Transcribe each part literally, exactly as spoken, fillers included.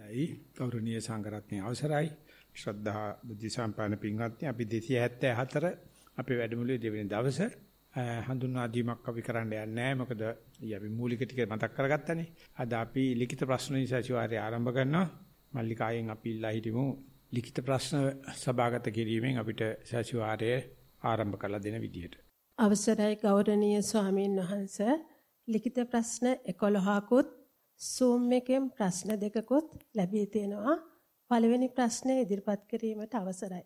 දැයි ගෞරවනීය සංඝරත්නයේ අවසරයි ශ්‍රද්ධා බුද්ධ සම්පන්න පින්වත්නි අපි දෙසිය හැත්තෑ හතර අපේ වැඩමුළුවේ දෙවෙනි දවසේ හඳුන්වා දීමක් අපි කරන්න යන්නේ නැහැ මොකද අපි මූලික ටික මතක් කරගත්තනේ අද අපි ලිඛිත ප්‍රශ්න විශේෂාචාර්ය ආරම්භ කරනවා මල්ලිකායෙන් අපි ඉල්ලා හිටිමු ලිඛිත ප්‍රශ්න සභාගත කිරීමෙන් අපිට සාචාර්ය ආරම්භ කළ දෙන විදියට අවසරයි ගෞරවනීය ස්වාමීන් වහන්සේ ලිඛිත ප්‍රශ්න එකොළහකුත් Zoom එකෙන් ප්‍රශ්න දෙකකුත් ලැබී තිනවා පළවෙනි ප්‍රශ්නේ ඉදිරිපත් කිරීමට අවසරයි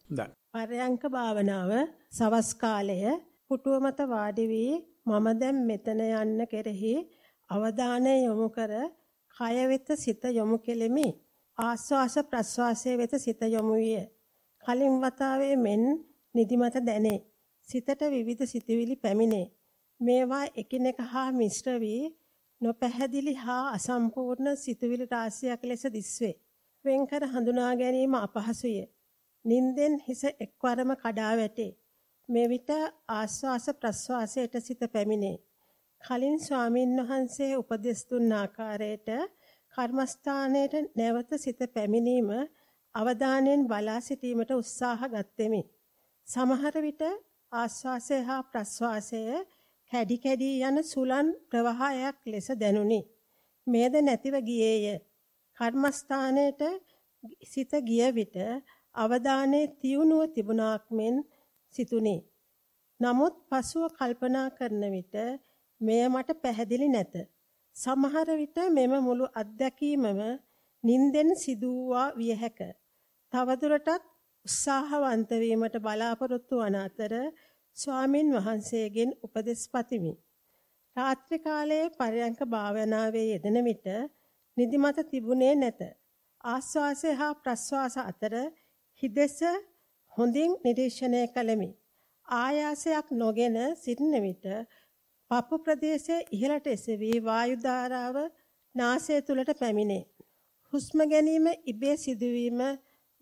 පරයන්ක භාවනාව සවස් කාලයේ පුටුව මත වාඩි වී මම දැන් මෙතන යන්න කෙරෙහි අවධානය යොමු කර කය වෙත සිත යොමු කෙලිමි ආස්වාස ප්‍රස්වාසයේ වෙත සිත යොමු විය කලින් වතාවේ මෙන් නිදිමත දැනේ සිතට විවිධ සිතුවිලි පැමිණේ මේවා එකිනෙක හා මිශ්‍ර වී නොපැහැදිලි හා අසම්පූර්ණ සිතුවිලි රාශියක් ලෙස දිස්වේ වෙන්කර හඳුනා ගැනීම අපහසුය නින්දෙන් හිස එක්වරම කඩා වැටේ මේ විට ආස්වාස ප්‍රස්වාසයට සිත පැමිණේ. කලින් ස්වාමීන් වහන්සේ උපදෙස් දුන් ආකාරයට කර්මස්ථානයට නැවත සිත පැමිණීම අවධානයෙන් බලා සිටීමට උත්සාහ ගත්ෙමි. සමහර විට ආස්වාසය හා ප්‍රස්වාසය කැඩි කැඩි යන සුළං ප්‍රවාහයක් ලෙස දැනුනි. මේද නැතිව ගියේය. කර්මස්ථානයට සිත ගිය විට අවධානයේ තියුණුව තිබුණාක් මෙන් සිතුනේ. නමුත් පසුව කල්පනා කරන විට මෙය මට පැහැදිලි නැත. සමහර විට මෙම මුළු අත්දැකීමම නින්දෙන් සිදුවා විය හැක. තවදුරටත් උත්සාහවන්ත වීමට බලාපොරොත්තු වන අතර ස්වාමින් වහන්සේගෙන් උපදෙස් පතමි. රාත්‍රී කාලයේ පරයන්ක භාවනාවේ යෙදෙන විට නිදිමත තිබුණේ නැත. ආස්වාසය හා ප්‍රස්වාස අතර හිදෙස හොඳින් නිරීක්ෂණය කළෙමි. ආයාසයක් නොගෙන සිටින විට පපු ප්‍රදේශයේ ඉහළට එසවී වායු ධාරාව නාසය තුලට පැමිණේ. හුස්ම ගැනීම ඉබේ සිදුවීම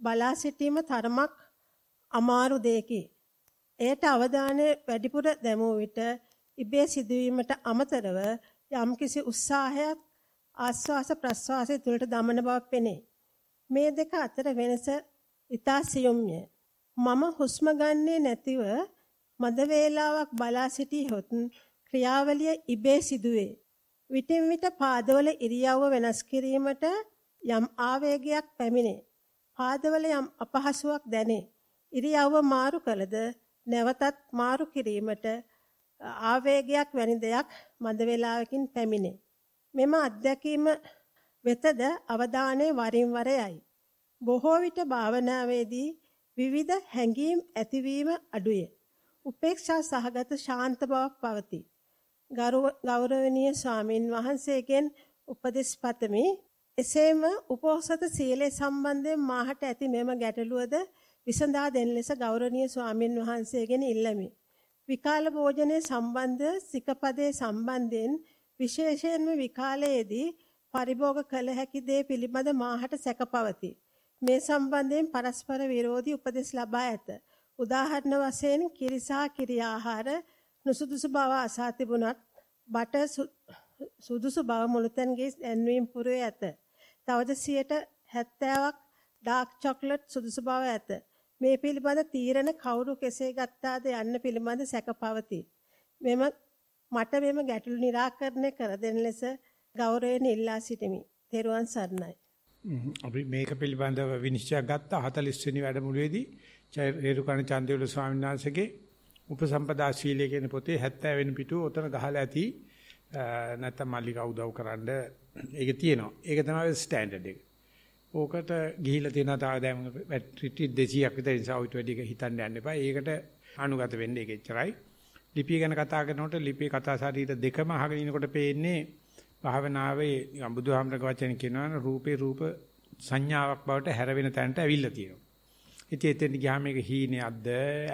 බලා සිටීම තරමක් අමාරු දෙයකි. එයට අවධානය වැඩිපුර දැමුව විට ඉබේ සිදුවීමට අමතරව යම්කිසි උත්සාහයක් ආස්වාස ප්‍රස්වාසය තුලට දමන බවක් පෙනේ. මේ දෙක අතර වෙනස ඉතා සියුම්ය. මම හුස්ම ගන්නේ නැතිව මද වේලාවක් බලා සිටියොත් ක්‍රියාවලිය ඉබේ සිදුවේ. විටින් විට පාදවල ඉරියව්ව වෙනස් කිරීමට යම් ආවේගයක් පැමිණේ. පාදවල යම් අපහසුාවක් දැනේ. ඉරියව්ව මාරු කළද නැවතත් මාරු කිරීමට ආවේගයක් වැනි දෙයක් මද වේලාවකින් පැමිණේ. මෙම අත්දැකීම වෙතද අවධානය වරින් වර යයි. බොහෝ විට භාවනාවේදී විවිධ හැඟීම් ඇතිවීම අඩුය. උපේක්ෂා සහගත ශාන්ත බවක් පවතී. ගෞරවනීය ස්වාමින් වහන්සේගෙන් උපදෙස් පතමි. එසේම උපෝසත සීලය සම්බන්ධයෙන් මාහට ඇති මෙම ගැටලුවද විසඳා දෙන ලෙස ගෞරවනීය ස්වාමින් වහන්සේගෙන් ඉල්ලමි. විකාල භෝජනයේ සම්බන්ධ සිකපදේ සම්බන්ධයෙන් විශේෂයෙන්ම විකාලයේදී පරිභෝග කළ හැකි දේ පිළිබඳ මාහට සැකපවතී. මේ සම්බන්ධයෙන් පරස්පර විරෝධී උපදෙස් ලබා ඇත. උදාහරණ වශයෙන් කිරිසා කිරි ආහාර නුසුදුසු බව අසා තිබුණත් බට සුදුසු බව මුළුතැන්ගේ දැන්වීම් පුරේ ඇත. තවද සියයට හැත්තෑවක් ඩාර්ක් චොක්ලට් සුදුසු බව ඇත. මේ පිළිබඳ තීරණ කවුරු කෙසේ ගත්තාද යන්න පිළිබඳ සැකපවතී. මෙම මට මෙම ගැටළු निराකරණය කර දෙන ලෙස ගෞරවයෙන් ඉල්ලා සිටිමි. තෙරුවන් සරණයි. අපි මේක පිළිබඳව විනිශ්චය ගත්ත හතළිස් වෙනි වැඩමුළුවේදී චෛරේරුකණ චන්දේවල ස්වාමීන් වහන්සේගේ උපසම්පදා ශීලයේ කියන පොතේ හැත්තෑ වෙනි පිටුව උතන ගහලා ඇති නැත්නම් මල්ලිකා උදව් කරන්න ඒක තියෙනවා. ඒක තමයි ස්ටෑන්ඩඩ් එක. ඕකට ගිහිලා තියෙනවා තාම දැන් රිට්‍රීට් දෙසියක් විතර නිසා ඔය ටික හිතන්න යන්න එපා. ඒකට අනුගත වෙන්න ඒක එච්චරයි. ලිපිය ගැන කතා කරනකොට ලිපියේ කතා ශරීර දෙකම අහගෙන ඉනකොට පේන්නේ භාවනාවේ නිකම් බුදුහාමරක වචන කියනවනේ රූපේ රූප සංඥාවක් බවට හැරවෙන තැනට ඇවිල්ලා තියෙනවා. ඉතින් එතෙන් ගියාම මේක හීනයක්ද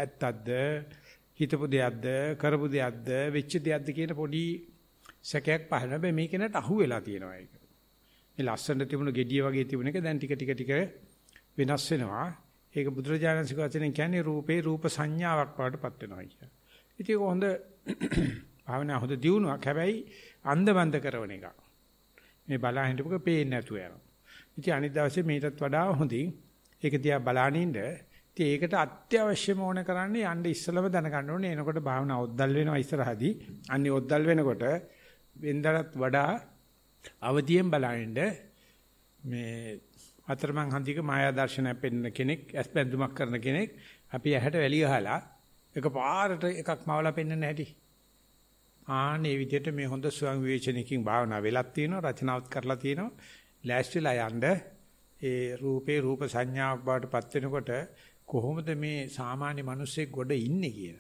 ඇත්තක්ද හිතපු දෙයක්ද කරපු දෙයක්ද වෙච්ච දෙයක්ද කියන පොඩි සැකයක් පහළ වෙනවා. මේ කෙනාට අහු වෙලා තියෙනවා ඒක. මේ ලස්සනට තිබුණු gediya වගේ තිබුණ එක දැන් ටික ටික ටික වෙනස් වෙනවා. ඒක බුදුරජාණන් වහන්සේ කියන්නේ රූපේ රූප සංඥාවක් බවටපත් වෙනවා කියලා. ඉතින් ඒක හොඳ භාවනා හොඳ දියුණුවක්. හැබැයි අන්ධබන්ධ කරන එක. මේ බලා හිටපුක පේන්නේ නැතුව යනවා. ඉතින් අනිත් දවසේ මේකටත් වඩා හොඳින් ඒක දිහා බලනින්න. ඉතින් ඒකට අත්‍යවශ්‍යම ඕන කරන්නේ යන්න ඉස්සලම දැනගන්න ඕනේ. එනකොට භාවනා ඔද්දල් වෙනවා ඉස්සරහදී. අනිත් ඔද්දල් වෙනකොට වෙන්දරත් වඩා අවදියෙන් බලනින්න මේ අතරමං හන්දියක මායා දර්ශනයක් පෙන්වන කෙනෙක්, ඇස්බැඳුමක් කරන කෙනෙක් අපි ඇහැට වැලි ගහලා එකපාරට එකක් මවලා පෙන්වන්න හැටි. ආනේ විදිහට මේ හොඳ ස්වං විවේචනයකින් භාවනා වෙලක් තියෙනවා, රචනාවත් කරලා තියෙනවා. ලෑස්තිලා යන්න ඒ රූපේ රූප සංඥාවක් බවට පත් වෙනකොට කොහොමද මේ සාමාන්‍ය මිනිස්සෙක් ගොඩ ඉන්නේ කියන,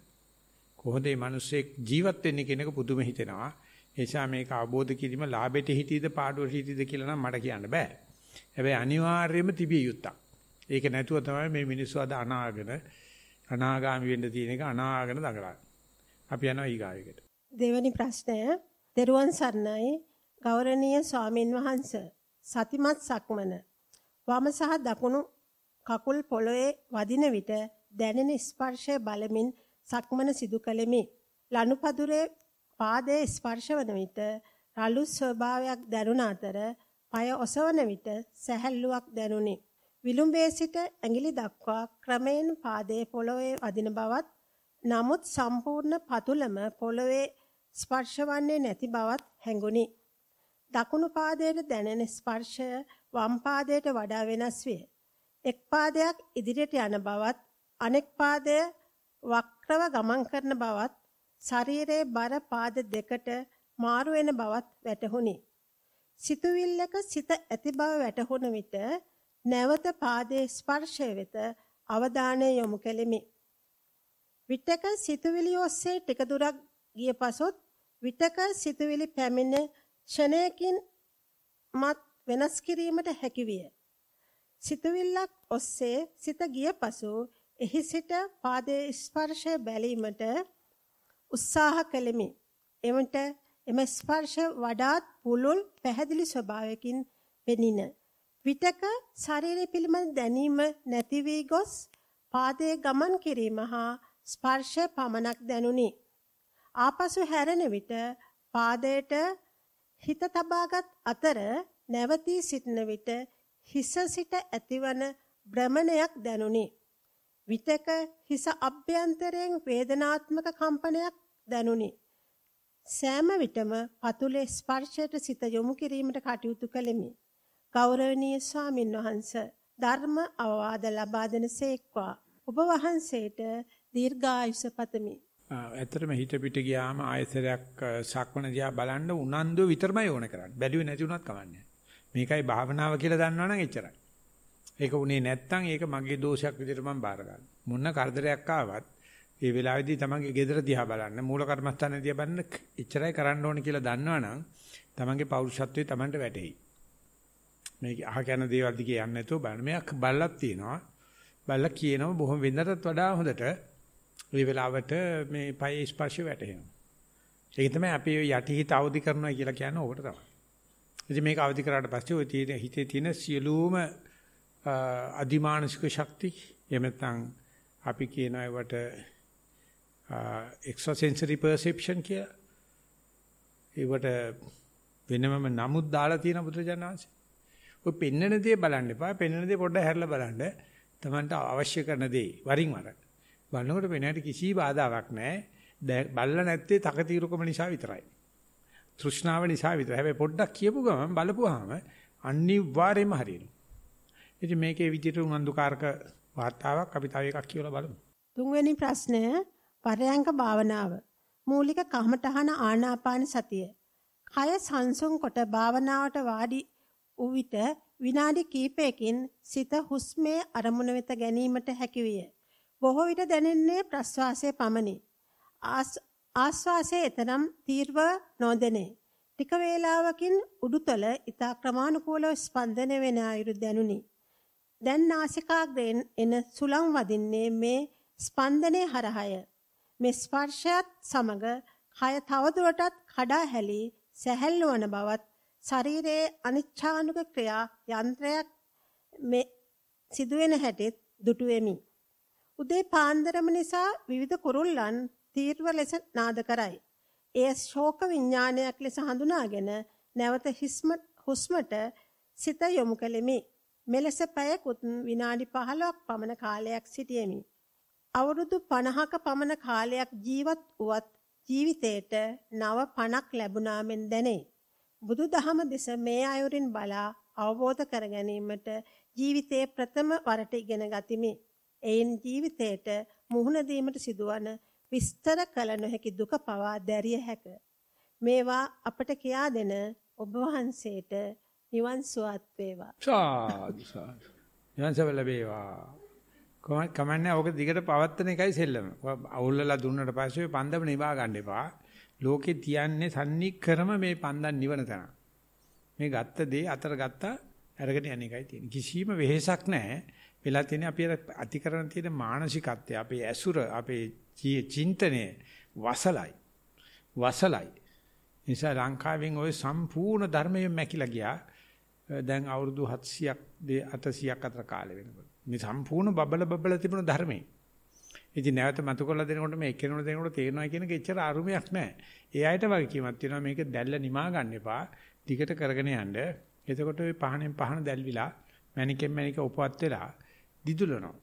කොහොමද මේ මිනිස්සෙක් ජීවත් වෙන්නේ කියන එක පුදුම හිතෙනවා. ඒ නිසා මේක අවබෝධ කිරීම ලාභෙට හිතීද පාඩුවට හිතීද කියලා නම් මට කියන්න බෑ. හැබැයි අනිවාර්යයෙන්ම තිබිය යුත්තක්. ඒක නැතුව තමයි මේ මිනිස්සු අද අනාගෙන අනාගාමී වෙන්න තියෙන එක අනාගෙන දඟලන්නේ. අපි යනවා ඊගායකට. දෙවැනි ප්‍රශ්නය. දරුවන් සර්ණයි ගෞරවනීය ස්වාමින් වහන්සේ. සතිමත් සක්මන වම සහ දකුණු කකුල් පොළවේ වදින විට දැනෙන ස්පර්ශය බලමින් සක්මන සිදු කළෙමි. ලනුපදුරේ පාදයේ ස්පර්ශ වන විට රළු ස්වභාවයක් දැනුන අතර පය ඔසවන විට සැහැල්ලුවක් දැනුනි. විලුඹේ සිට ඇඟිලි දක්වා ක්‍රමයෙන් පාදයේ පොළවේ වදින බවත්, නමුත් සම්පූර්ණ පතුලම පොළවේ ස්පර්ශ වන්නේ නැති බවත් හැඟුනි. දකුණු පාදයට දැනෙන ස්පර්ශය වම් පාදයට වඩා වෙනස් විය. එක් පාදයක් ඉදිරියට යන බවත් අනෙක් පාදය වක්‍රව ගමන් කරන බවත්, ශරීරයේ බර පාද දෙකට මාරු වෙන බවත් වැටහුණි. සිතුවිල්ලක සිත ඇති බව වැටහුන විට නැවත පාදයේ ස්පර්ශය වෙත අවධානය යොමු කෙලිමි. විතක සිතුවිලි ඔස්සේ ටික දුරක් ගිය පසොත් විතක සිතුවිලි පැමිණ ක්ෂණයකින් මත් වෙනස් කිරීමට හැකි විය. සිතුවිල්ලක් ඔස්සේ සිත ගිය පසු එහි සිට පාදයේ ස්පර්ශය බැලීමට උත්සාහ කෙලිමි. එවිට එම ස්පර්ශය වඩාත් පුළුල් පැහැදිලි ස්වභාවයකින් පෙනින. විතක ශරීරය පිළිබඳ දැනීම නැති වී ගොස් පාදයේ ගමන් කිරීම හා ස්පර්ශය පමණක් දැනුනි. ආපසු හැරෙන විට පාදයට හිත තබාගත් අතර නැවතී සිටින විට හිස සිට ඇතිවන භ්‍රමණයක් දැනුනි. විතක හිස අභ්‍යන්තරයෙන් වේදනාත්මක කම්පනයක් දැනුනි. සෑම විටම පතුලේ ස්පර්ශයට සිත යොමු කිරීමට කටයුතු කළෙමි. ගෞරවනීය ස්වාමින් වහන්සේ ධර්ම අවවාද ලබා දෙනසේක්වා. ඔබ වහන්සේට දීර්ඝායුෂ පතමි. ඇත්තටම හිත පිට ගියාම ආයතරයක් සක්මන දිහා බලන්න උනන්දු විතරමයි ඕන කරන්නේ. බැලුවේ නැති වුණත් කමන්නේ. මේකයි භාවනාව කියලා දන්නවනම් එච්චරයි. ඒක උනේ නැත්තම් ඒක මගේ දෝෂයක් විදිහට මම බාර ගන්නවා. මොන කරදරයක් ආවත් මේ වෙලාවේදී තමන්ගේ ගෙදර දිහා බලන්න, මූල කර්මස්ථාන දිහා බලන්න එච්චරයි කරන්න ඕන කියලා දන්නවනම් තමන්ගේ පෞරුෂත්වයේ තමන්ට වැටෙයි. මේක අහ කියන දේවල් දිගේ යන්නේ නැතුව බලන්න. මේක බලලක් තියෙනවා. බලලා කියනවා බොහොම වෙනදටත් වඩා හොඳට මේ වෙලාවට මේ පයේ ස්පර්ශය වැටෙනවා. ඒක තමයි අපි යටිහිත අවදි කරනවා කියලා කියන්නේ ඕකට තමයි. ඉතින් මේක අවදි කරාට පස්සේ ඔය තියෙන හිතේ තියෙන සියලුම අධිමානසික ශක්ති, එහෙම නැත්නම් අපි කියන ඒවට එක්ස්ට්‍රා සෙන්සරි පර්සෙප්ෂන් කියලා ඒවට වෙනමම නමුත් දාලා තියෙන බුදුජානනාංශය. ඔය පෙන්නන දේ බලන්න එපා. පෙන්නන දේ පොඩ්ඩක් හැරලා බලන්න. Tamanට අවශ්‍ය කරන දේ වරින් වර බලනකොට වෙනකට කිසි බාධාවක් නැහැ. බල්ල නැත්තේ තකතිරුකම නිසා විතරයි. තෘෂ්ණාව නිසා විතරයි. හැබැයි පොඩ්ඩක් කියපු ගමන් බලපුවාම අනිවාර්යයෙන්ම හරියනවා. ඉතින් මේකේ විදිහට උනන්දුකාරක වාතාවක් අපි තව එකක් කියලා බලමු. තුන්වෙනි ප්‍රශ්නය පරයන්ක භාවනාව. මූලික කමඨහන ආනාපාන සතිය. කය සංසුන් කොට භාවනාවට වාඩි වූ විට විනාඩි කිහිපයකින් සිත හුස්මේ අරමුණ වෙත ගැනීමට හැකි විය. බොහෝ විට දැනෙන්නේ ප්‍රශ්වාසයේ පමණි. ආශ්වාසයේ එතරම් තීව්‍ර නොදැනේ. ටික වේලාවකින් උඩුතල ඉතා ක්‍රමානුකූලව ස්පන්දන වෙන අයුරු දැනුනි. දැන් නාසිකාග්‍රයෙන් එන සුළං වදින්නේ මේ ස්පන්දනයේ හරහය. මේ ස්පර්ශයත් සමග කය තවදුරටත් කඩා හැලී සැහැල්ලු වන බවත්, ශරීරයේ අනිච්ඡානුක ක්‍රියා යන්ත්‍රයක් මේ සිදුවෙන හැටි දුටුවෙමි. උදේ පාන්දරම නිසා විවිධ කුරුල්ලන් තීව්‍ර ලෙස නාද කරයි. ඒ ශෝක විඥානයක් ලෙස හඳුනාගෙන නැවත හුස්මට සිත යොමු කළෙමි. මෙලෙස පැය විනාඩි පහළොවක් පමණ කාලයක් සිටියෙමි. අවුරුදු පනහක පමණ කාලයක් ජීවත් වුවත් ජීවිතයට නව පණක් ලැබුණා මෙන් දැනේ. බුදුදහම දෙස මේ අයුරින් බලා අවබෝධ කර ගැනීමට ජීවිතයේ ප්‍රථම වරට ඉගෙන ගතිමි. එයින් ජීවිතයට මුහුණ දීමට සිදුවන විස්තර කළ නොහැකි දුක පවා දැරිය හැක. මේවා අපට කියා දෙන ඔබ වහන්සේට නිවන් සුවත් වේවා. සාදු සාදු. නිවන් සුව ලැබේවා. කමන්නේ ඕක දිගට පවත්තන එකයි සෙල්ලම. අවුල්ලලා දුන්නට පස්සේ පන්දම නිවා ගන්න එපා. ලෝකේ තියන්නේ සම්නික්‍රම මේ පන්දන් නිවන තන. මේ ගත්ත දේ අතර ගත්තා අරගෙන යන එකයි තියෙන්නේ. කිසිම වෙහෙසක් නැහැ. වෙලා තියෙන්නේ අපි අතිකරණ තියෙන මානසිකත්වය, අපේ ඇසුර, අපේ චින්තනය වසලයි. වසලයි. නිසා ලංකාවෙන් ওই සම්පූර්ණ ධර්මයෙන් මැකිලා ගියා. දැන් අවුරුදු හත්සියයක් අටසියයක් අතර කාලෙ වෙනකොට. මේ සම්පූර්ණ බබල බබල තිබුණු ධර්මයේ. ඉතින් නැවත මතු කරලා දෙනකොට මේ එක්කෙනෙකුට දෙනකොට තේරෙනවා කියන එක එච්චර අරුමයක් නැහැ. ඒ අයට වගකීමක් තියෙනවා මේක දැල්ල නිමා ගන්න එපා. ටිකට කරගෙන යන්න. එතකොට ওই පහනෙන් පහන දැල්විලා මැනිකෙන් මැනික උපවත් වෙලා දිදුලනවා.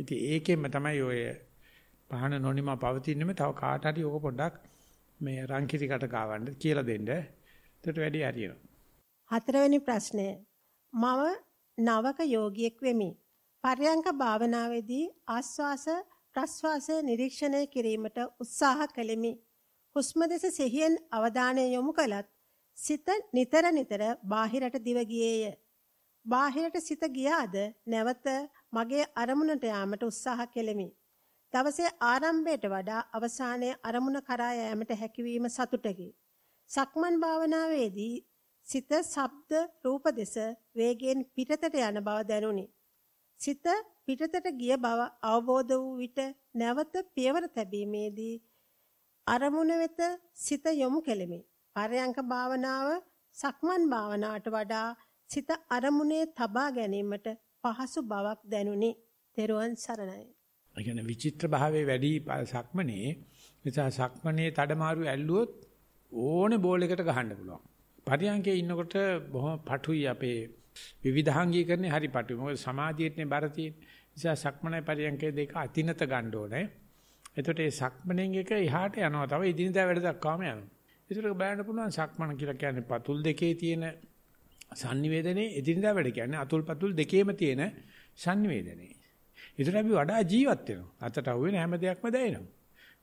ඉතින් ඒකෙන්ම තමයි ඔය පහන නොනිමා පවතින්නේ. තව කාට හරි ඕක පොඩ්ඩක් මේ රංකිතිකට ගාවන්න කියලා දෙන්න. එතකොට වැඩි හරියනවා. හතරවෙනි ප්‍රශ්නය. මම නවක යෝගියෙක් වෙමි. පර්යංක භාවනාවේදී ආස්වාස ප්‍රස්වාසය නිරීක්ෂණය කිරීමට උත්සාහ කළෙමි. හුස්ම දෙස සිහියෙන් අවධානය යොමු කළත් සිත නිතර නිතර බාහිරට දිව ගියේය. බාහිරට සිත ගියාද නැවත මගේ අරමුණට යාමට උත්සාහ කළෙමි. දවසේ ආරම්භයට වඩා අවසානයේ අරමුණ කරා යාමට හැකියවීම සතුටකි. සක්මන් භාවනාවේදී සිත ශබ්ද රූප දෙස වේගයෙන් පිටතට යන බව දැනුනි. සිත පිටතට ගිය බව අවබෝධ වූ විට නැවත පියවර තැබීමේදී අරමුණ වෙත සිත යොමු කෙලෙමි. පරයන්ක භාවනාව සක්මන් භාවනාවට වඩා සිත අරමුණේ තබා ගැනීමට පහසු බවක් දැනුනි. තෙරුවන් සරණයි. ඒ කියන්නේ විචිත්‍ර භාවයේ වැඩි සක්මනේ නිසා සක්මනේ තඩමාරු ඇල්ලුවොත් ඕනේ බෝල් එකට ගහන්න පුළුවන්. පරයන්කේ ඉන්නකොට බොහොම පටුයි අපේ විවිධාංගීකරණේ හරි පටුයි. මොකද සමාධියේනේ බර තියෙන්නේ. නිසා සක්මනේ පරයන්කේ දෙක අතිනත ගන්න ඕනේ. එතකොට මේ සක්මනේ එක එහාට යනවා. තව ඉදිනදා වැඩ දක්වාම යනවා. ඒකට බලන්න පුළුවන් සක්මන කියලා කියන්නේ පතුල් දෙකේ තියෙන සංනිවේදනේ, ඉදිනදා වැඩ කියන්නේ අතුල් පතුල් දෙකේම තියෙන සංනිවේදනේ. ඒතර අපි වඩා ජීවත් වෙනවා. අතට අහුවෙන හැම දෙයක්ම දැනෙනවා.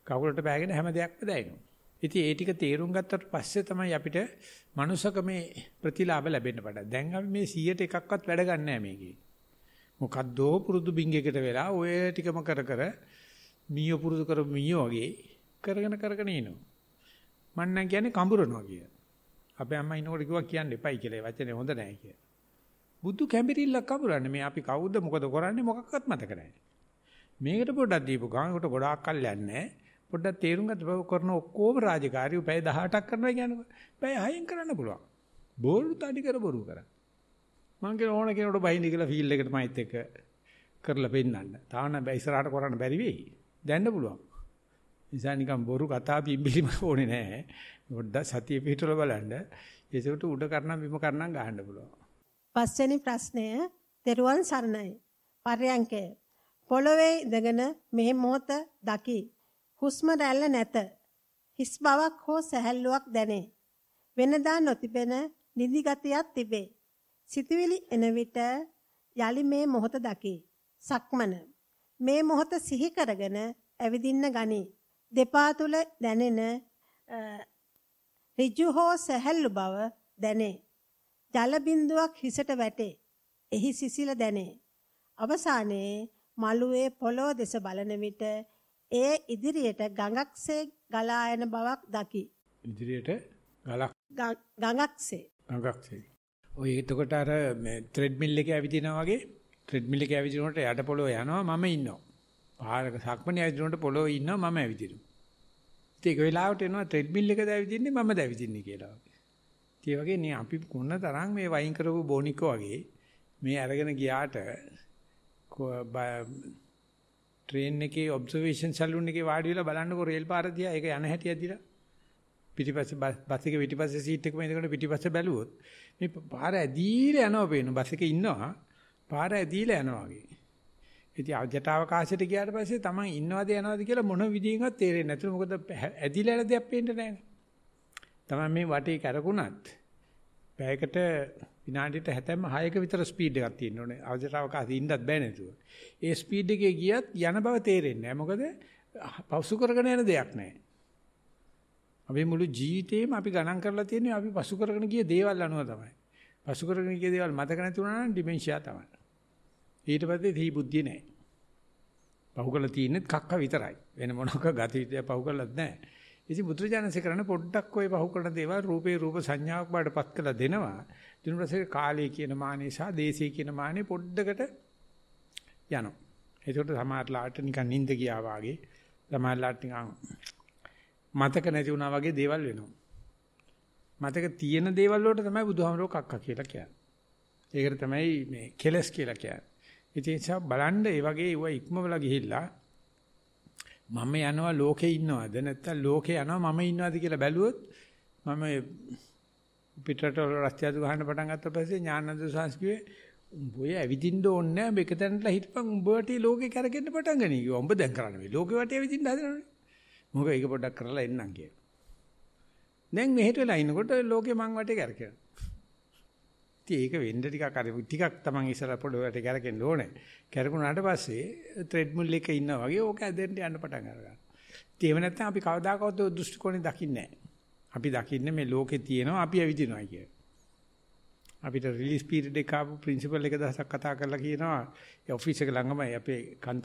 කකුලට බෑගෙන හැම දෙයක්ම දැනෙනවා. ඉතින් ඒ ටික තේරුම් ගත්තට පස්සේ තමයි අපිට මනුෂකමේ ප්‍රතිලාභ ලැබෙන්න පටන්. දැන් අපි මේ සියයට එකක්වත් වැඩ ගන්න නෑ මේකේ. මොකද්දෝ පුරුදු බින්ගෙකට වෙලා ඔය ටිකම කර කර මීයෝ පුරුදු කර මීයෝ වගේ කරගෙන කරගෙන ඉනවා. මං නම් කියන්නේ කඹරනවා කියලා. අපේ අම්මා ඉනකොට කිව්වා කියන්න එපයි කියලා. ඒ වචනේ හොඳ නෑ කියලා. බුදු කැඹිරිල්ලක් කඹරන්නේ. මේ අපි කවුද මොකද කරන්නේ මොකක්වත් මතක නෑ. මේකට පොඩ්ඩක් දීපු ගානකට ගොඩාක් කල් යන්නේ නෑ. පොඩ්ඩක් තේරුම් ගන්න බව කරන ඔක්කොම රාජකාරිය පැය දහඅටක් කරනවා කියන්නේ පැය හයෙන් කරන්න පුළුවන්. බෝරු තඩි කර බොරු කරා. මං කියන ඕන කෙනෙකුට බයින්ද කියලා ෆීල්ඩ් එකට මයිත් එක කරලා පෙන්නන්න. තාම නම් බෑ ඉස්සරහට කරන්න බැරි වෙයි. දැන්න පුළුවන්. නිසා නිකන් බොරු කතා බිම්බිලිම ඕනේ නැහැ. පොඩ්ඩක් සතිය පිටුල බලන්න. ඒසෙට උඩ කරනම් බිම කරනම් ගහන්න පුළුවන්. පස්වෙනි ප්‍රශ්නය. තෙරුවන් සරණයි. පර්යංකය. පොළවේ ඉඳගෙන මෙහි මොහොත දකි. හුස්ම රැල්ල නැත. හිස් බවක් හෝ සැහැල්ලුවක් දැනේ. වෙනදා නොතිබෙන නිදි ගතියක් තිබේ. සිතුවිලි එන විට යලි මේ මොහොත දකි. සක්මන. මේ මොහොත සිහි කරගෙන ඇවිදින්න ගනි. දෙපා තුල දැනෙන ඍජු හෝ සැහැල්ලු බව දැනේ. ජල බිඳුවක් හිසට වැටේ. එහි සිසිල දැනේ. අවසානයේ මළුවේ පොළොව දෙස බලන විට ඒ ඉදිරියට ගඟක්සේ ගලා යන බවක් දකි. ඉදිරියට ගලක් ගඟක්සේ ගඟක්සේ. ඔය එතකොට අර මේ ත්‍රෙඩ් මිල් එකේ ඇවිදිනා වගේ ත්‍රෙඩ් මිල් එකේ ඇවිදිනකොට යට පොළොව යනවා මම ඉන්නවා. පාරක සක්මණේ ඇවිදිනකොට පොළොව ඉන්නවා මම ඇවිදිනවා. ඉතින් ඒක වෙලාවට එනවා ත්‍රෙඩ් මිල් එකද ඇවිදින්නේ මමද ඇවිදින්නේ කියලා. ඒ වගේ නේ අපි කොන තරම් මේ වයින් කරපු බොනිකෝ වගේ මේ අරගෙන ගියාට ට්‍රේන් එකේ ඔබ්සර්වේෂන් සැලූන් එකේ වාඩි වෙලා බලන්නකො රේල් පාර දිහා ඒක යන හැටි ඇදිලා පිටිපස්සේ බස් එකේ පිටිපස්සේ සීට් එකේ ඉඳගෙන පිටිපස්සේ බැලුවොත් මේ පාර ඇදීලා යනවා පේනවා. බස් එකේ ඉන්නවා පාර ඇදීලා යනවා වගේ. ඉතින් ජටාවකාශයට ගියාට පස්සේ තමන් ඉන්නවද යනවද කියලා මොන විදියෙන්වත් තේරෙන්නේ නැතුළු. මොකද ඇදීලා යන දෙයක් පේන්නේ නැහැ. තමන් මේ වටේ කරකුණත් පැයකට විනාඩියට හැතැම්ම හයක විතර ස්පීඩ් එකක් තියෙන්න ඕනේ. අවජටාවකාශයේ ඉන්නත් බෑ නේද? ඒ ස්පීඩ් එකේ ගියත් යන බව තේරෙන්නේ නැහැ. මොකද පසු කරගෙන යන දෙයක් නැහැ. අපි මුළු ජීවිතේම අපි ගණන් කරලා තියෙනවා අපි පසු කරගෙන ගිය දේවල් අනුව තමයි. පසු කරගෙන ගිය දේවල් මතක නැති වුණා නම් ඩිමෙන්ෂියා තමයි. ඊට පස්සේ දී බුද්ධිය නැහැ. පහු කරලා තියෙන්නේ කක්ක විතරයි. වෙන මොනක ගති විදිය පහු කරලත් නැහැ. ඉතින් බුදුරජාණන්සේ කරන පොඩ්ඩක් ওই පහු කරන දේවල් රූපේ රූප සංඥාවක් බාටපත් කරලා දෙනවා. ඊට පස්සේ කාලය කියන මානේ සහ දේශය කියන මානේ පොඩ්ඩකට යනවා. ඒකට සමාහරලාට නිකන් නිින්ද ගියා වාගේ සමාහරලාට නිකන් මතක නැති වුණා වගේ දේවල් වෙනවා. මතක තියෙන දේවල් වලට තමයි බුදුහාමරෝ කක්ක කියලා කියන්නේ. ඒකට තමයි මේ කෙලස් කියලා කියන්නේ. ඉතින් සා බලන්න ඒ වගේ ඒවා ඉක්මවලා ගිහිල්ලා මම යනවා ලෝකේ ඉන්නවද නැත්නම් ලෝකේ යනවා මම ඉන්නවද කියලා බැලුවොත් මම පිටරට රස්තියදු ගන්න පටන් ගත්ත පස්සේ ඥානන්ද සාංශ කිව්වේ උඹ ඔය ඇවිදින්න ඕනේ නැහැ මේක දැනලා හිටපන් උඹට ලෝකේ කරගෙන්න පටන් ගන්න කිව්වා. උඹ දැන් කරන්නේ මේ ලෝකේ වටේ ඇවිදින්න හදනවනේ. මොකද ඒක පොඩ්ඩක් කරලා එන්නම් කියලා. දැන් මෙහෙට වෙලා ඉන්නකොට ලෝකේ මං වටේ කරකිනවා. ඉතින් ඒක වෙන්න ටිකක් අර ටිකක් තමන් ඉස්සර පොඩ වටේ කරකෙන්න ඕනේ. කරකුණාට පස්සේ ට්‍රෙඩ්මිල් එකේ ඉන්නා වගේ ඕක ඇදෙන්න යන්න පටන් ගන්නවා. ඉතින් එහෙම නැත්නම් අපි කවදාකවත් ඔය දෘෂ්ටි කෝණය දකින්නේ නැහැ. අපි දකින්නේ මේ ලෝකේ තියෙනවා අපි ඇවිදිනවා කියලා. අපිට රිලීස් පීරියඩ් එක ආපු ප්‍රින්සිපල් එක දහසක් කතා කරලා කියනවා ඒ ඔෆිස් එක ළඟමයි අපේ කන්ත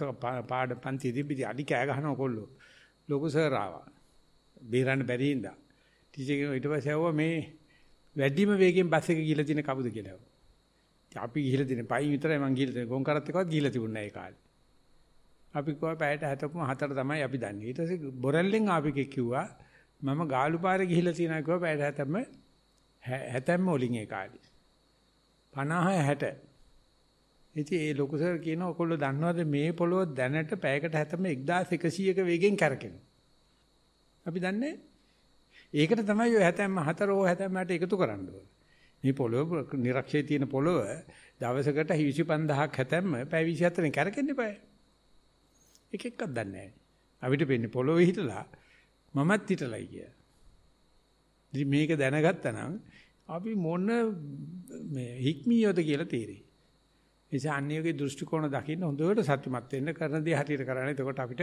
පාඩම් පන්ති දීපිදී අඩි කෑ ගහනවා කොල්ලෝ. ලොකු සර් ආවා. බේරන්න බැරි ඉඳා. ටීචර් ඊට පස්සේ ආවා මේ වැඩිම වේගයෙන් බස් එක ගිහලා තියෙන කවුද කියලා. ඉතින් අපි ගිහලා තියෙන පයින් විතරයි මං ගිහලා තියෙන. ගොන් කරත් එකවත් ගිහලා තිබුණේ නැහැ ඒ කාලේ. අපි කෝ පැයට හතක්ම හතර තමයි අපි දන්නේ. ඊට පස්සේ බොරැල්ලෙන් ආපිකේ කිව්වා මම ගාලුපාරේ ගිහලා තියෙනවා කිව්වා පැයට හතක්ම හැතැම්ම ඔලින් ඒ කාලේ. පනහ හැට. ඉතින් ඒ ලොකු සර් කියන ඔයගොල්ලෝ දන්නවද මේ පොළොව දැනට පැයකට හැතම එක්දාස් එකසීයක වේගෙන් කරකිනවා. අපි දන්නේ ඒකට තමයි ඔය හැතැම්ම හතර ඕ හැතැම්මට එකතු කරන්න ඕනේ. මේ පොළොව නිරක්ෂයේ තියෙන පොළොව දවසකට විසිපන්දාහක් හැතැම්ම පැය විසිහතරෙන් කරකෙන්න බෑ. එක එකක් දන්නේ නැහැ. අපිට වෙන්නේ පොළොවේ හිටලා මමත් හිටලයි කිය. ඉතින් මේක දැනගත්තා නම් අපි මොන මේ හික්මියොද කියලා තේරෙයි. නිසා අන්‍යෝගේ දෘෂ්ටි කෝණ දකින්න හොඳට සතුටුමත් වෙන්න කරන දේ හරියට කරන්නේ. එතකොට අපිට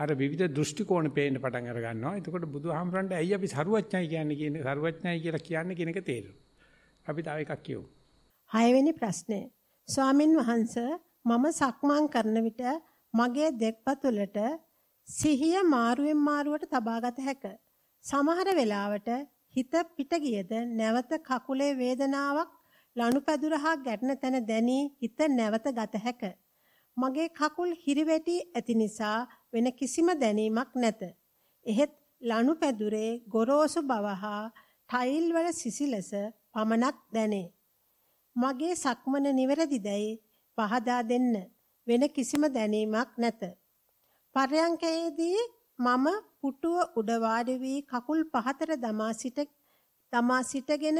අර විවිධ දෘෂ්ටි කෝණ පේන්න පටන් අර ගන්නවා. එතකොට බුදුහාමරන්ට ඇයි අපි සරුවඥයි කියන්නේ කියන්නේ සරුවඥයි කියලා කියන්නේ කියන එක තේරෙනවා. අපි තව එකක් කියමු. හයවෙනි ප්‍රශ්නේ. ස්වාමින් වහන්සේ මම සක්මන් කරන විට මගේ දෙප්පත වලට සිහිය මාරුවෙන් මාරුවට තබාගත හැක. සමහර වෙලාවට හිත පිට ගියද නැවත කකුලේ වේදනාවක් ලනුපැදුර හා ගැටෙන තැන දැනී හිත නැවත ගත හැක. මගේ කකුල් හිරිවැටි ඇති නිසා වෙන කිසිම දැනීමක් නැත. එහෙත් ලනුපැදුරේ ගොරෝසු බව හා ටයිල් වල සිසිලස පමණක් දැනේ. මගේ සක්මන නිවැරදිදයි පහදා දෙන්න. වෙන කිසිම දැනීමක් නැත. පර්යංකයේදී මම පුටුව උඩ වාඩි වී කකුල් පහතර දමා සිට දමා සිටගෙන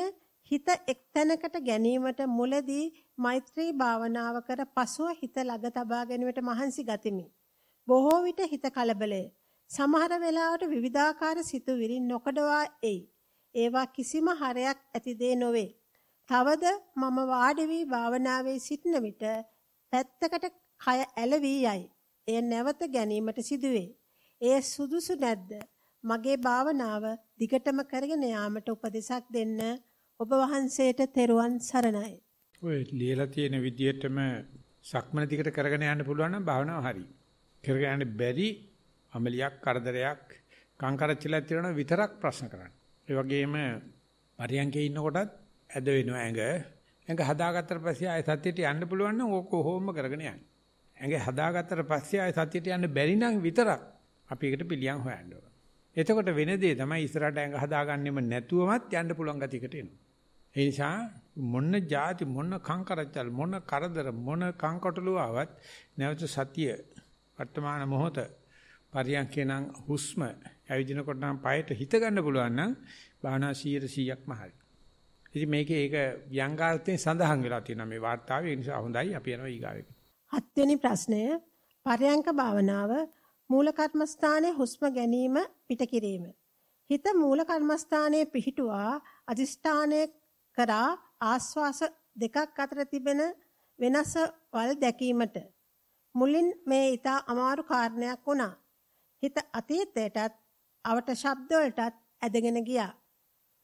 හිත එක්තැනකට ගැනීමට මුලදී මෛත්‍රී භාවනාව කර පසුව හිත ළඟ තබා ගැනීමට මහන්සි ගතිමි. බොහෝ විට හිත කලබලය. සමහර වෙලාවට විවිධාකාර සිතුවිලි නොකඩවා එයි. ඒවා කිසිම හරයක් ඇති දේ නොවේ. තවද මම වාඩි වී භාවනාවේ සිටන විට පැත්තකට කය ඇලවි යයි. එය නැවත ගැනීමට සිදුවේ. එය සුදුසු නැද්ද? මගේ භාවනාව දිගටම කරගෙන යාමට උපදෙසක් දෙන්න. ඔබ වහන්සේට තෙරුවන් සරණයි. ඔය ලියලා තියෙන විදියටම සක්මන දිකට කරගෙන යන්න පුළුවන් නම් භාවනාව හරි. කරගෙන යන්න බැරි අමලියක් කරදරයක් කංකරච්චිලා තියෙනවා විතරක් ප්‍රශ්න කරන්න. ඒ වගේම පරියන්කේ ඉන්නකොටත් ඇද වෙනවා ඇඟ. ඇඟ හදාගත්තට පස්සේ ආය සතියට යන්න පුළුවන් නම් ඕක කොහොම කරගෙන යන්න. ඇඟ හදාගත්තට පස්සේ ආය සතියට යන්න බැරි නම් විතරක් අපි එකට පිළියම් හොයන්න ඕන. එතකොට වෙන දේ තමයි ඉස්සරහට ඇඟ හදාගන්නෙම නැතුවමත් යන්න පුළුවන් ගතියකට එනවා. ඒ නිසා මොන જાති මොන කංකරච්චල් මොන කරදර මොන කංකටලුව ආවත් නැවත සතිය වර්තමාන මොහොත පරියන්කේ නම් හුස්ම ඇවිදිනකොට නම් පයට හිත ගන්න පුළුවන් නම් භාවනා සීයට සීයක්ම හරි. ඉතින් මේකේ ඒක ව්‍යංගාර්ථයෙන් සඳහන් වෙලා තියෙනවා මේ වார்த்தාවේ. ඒ නිසා හොඳයි අපි යනවා ඊගාවට. හත් වෙනි ප්‍රශ්නය පරියන්ක භාවනාව මූල කර්මස්ථානයේ හුස්ම ගැනීම පිට කිරීම. හිත මූල කර්මස්ථානයේ පිහිටුවා අදිෂ්ඨානය කරා ආස්වාස දෙකක් අතර තිබෙන වෙනසවල් දැකීමට මුලින් මේ ඊට අමාරු කාරණයක් වුණා. හිත අතීතයටත් අවට ශබ්දවලටත් ඇදගෙන ගියා.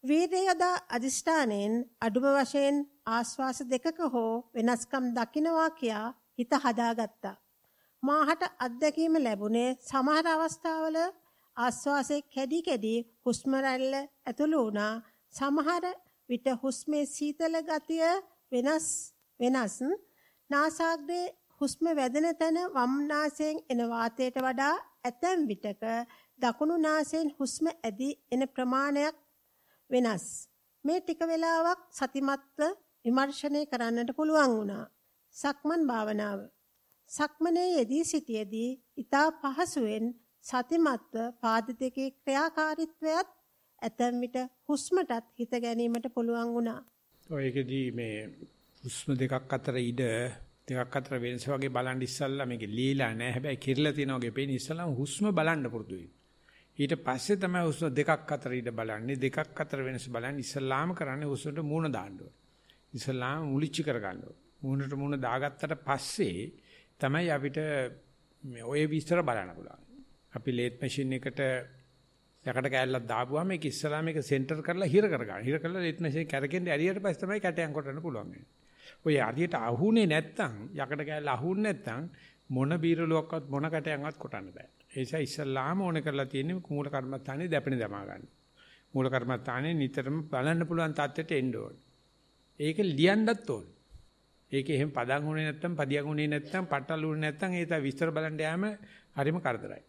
වීර්යයදා අදිෂ්ඨානෙන් අඩුම වශයෙන් ආස්වාස දෙකක හෝ වෙනස්කම් දකින්නවා කියා හිත හදාගත්තා. මාහට අත්දැකීම ලැබුණේ සමහර අවස්ථාවල ආස්වාසේ කැඩි කැඩි හුස්ම රැල්ල ඇතුළු වුණා. සමහර විට හුස්මේ සීතල ගතිය වෙනස් වෙනස් නාසාග්‍රේ හුස්ම වැදෙන තැන වම් නාසයෙන් එන වාතයට වඩා ඇතැම් විටක දකුණු නාසයෙන් හුස්ම ඇදී එන ප්‍රමාණයක් වෙනස්. මේ ටික වෙලාවක් සතිමත්ව විමර්ශනය කරන්නට පුළුවන් වුණා. සක්මන් භාවනාව සක්මනේ යෙදී සිටියේදී ඊතා පහසුවෙන් සතිමත්ව පාද දෙකේ ක්‍රියාකාරීත්වයත් ඇතැම් විට හුස්මටත් හිත ගැනීමට පුළුවන් වුණා. ඔයකදී මේ හුස්ම දෙකක් අතර ඉඩ දෙකක් අතර වෙනස වගේ බලන් ඉස්සල්ලා මේකේ ලීලා නැහැ. හැබැයි කිරලා තියෙන වගේ පේන ඉස්සල්ලාම හුස්ම බලන්න පුරුදු වෙන්න. ඊට පස්සේ තමයි හුස්ම දෙකක් අතර ඉඩ බලන්නේ. දෙකක් අතර වෙනස බලන්නේ ඉස්සල්ලාම කරන්නේ හුස්මට මූණ දාන්න ඕන. ඉස්සල්ලාම මුලිච්ච කරගන්න ඕන. මූණට මූණ දාගත්තට පස්සේ තමයි අපිට ඔය විස්තර බලන්න පුළුවන්. අපි ලේත් මැෂින් එකට යකට කෑල්ලක් දාපුවාම ඒක ඉස්සල්ලාම ඒක සෙන්ටර් කරලා හිර කරගන්න. හිර කරලා ලේත් මැෂින් කරකෙන්ද ඇරියට පස්සේ තමයි කැටයන් කොටන්න පුළුවන්. ඔය ඇරියට අහුනේ නැත්තම් යකට කෑල්ල අහුන්නේ නැත්තම් මොන බීරලුවක්වත් මොන කැටයන්වත් කොටන්න බෑ. ඒ නිසා ඉස්සල්ලාම ඕන කරලා තියෙන්නේ මූල කර්මස්ථානේ දැපෙන දමා ගන්න. මූල කර්මස්ථානේ නිතරම බලන්න පුළුවන් තත්ත්වයට එන්න ඕන. ඒක ලියන්නත් ඕන. ඒක එහෙම පදන් හුනේ නැත්නම් පදියන් හුනේ නැත්නම් පටලුනේ නැත්නම් ඒ තා විස්තර බලන්න යෑම හරිම කරදරයි.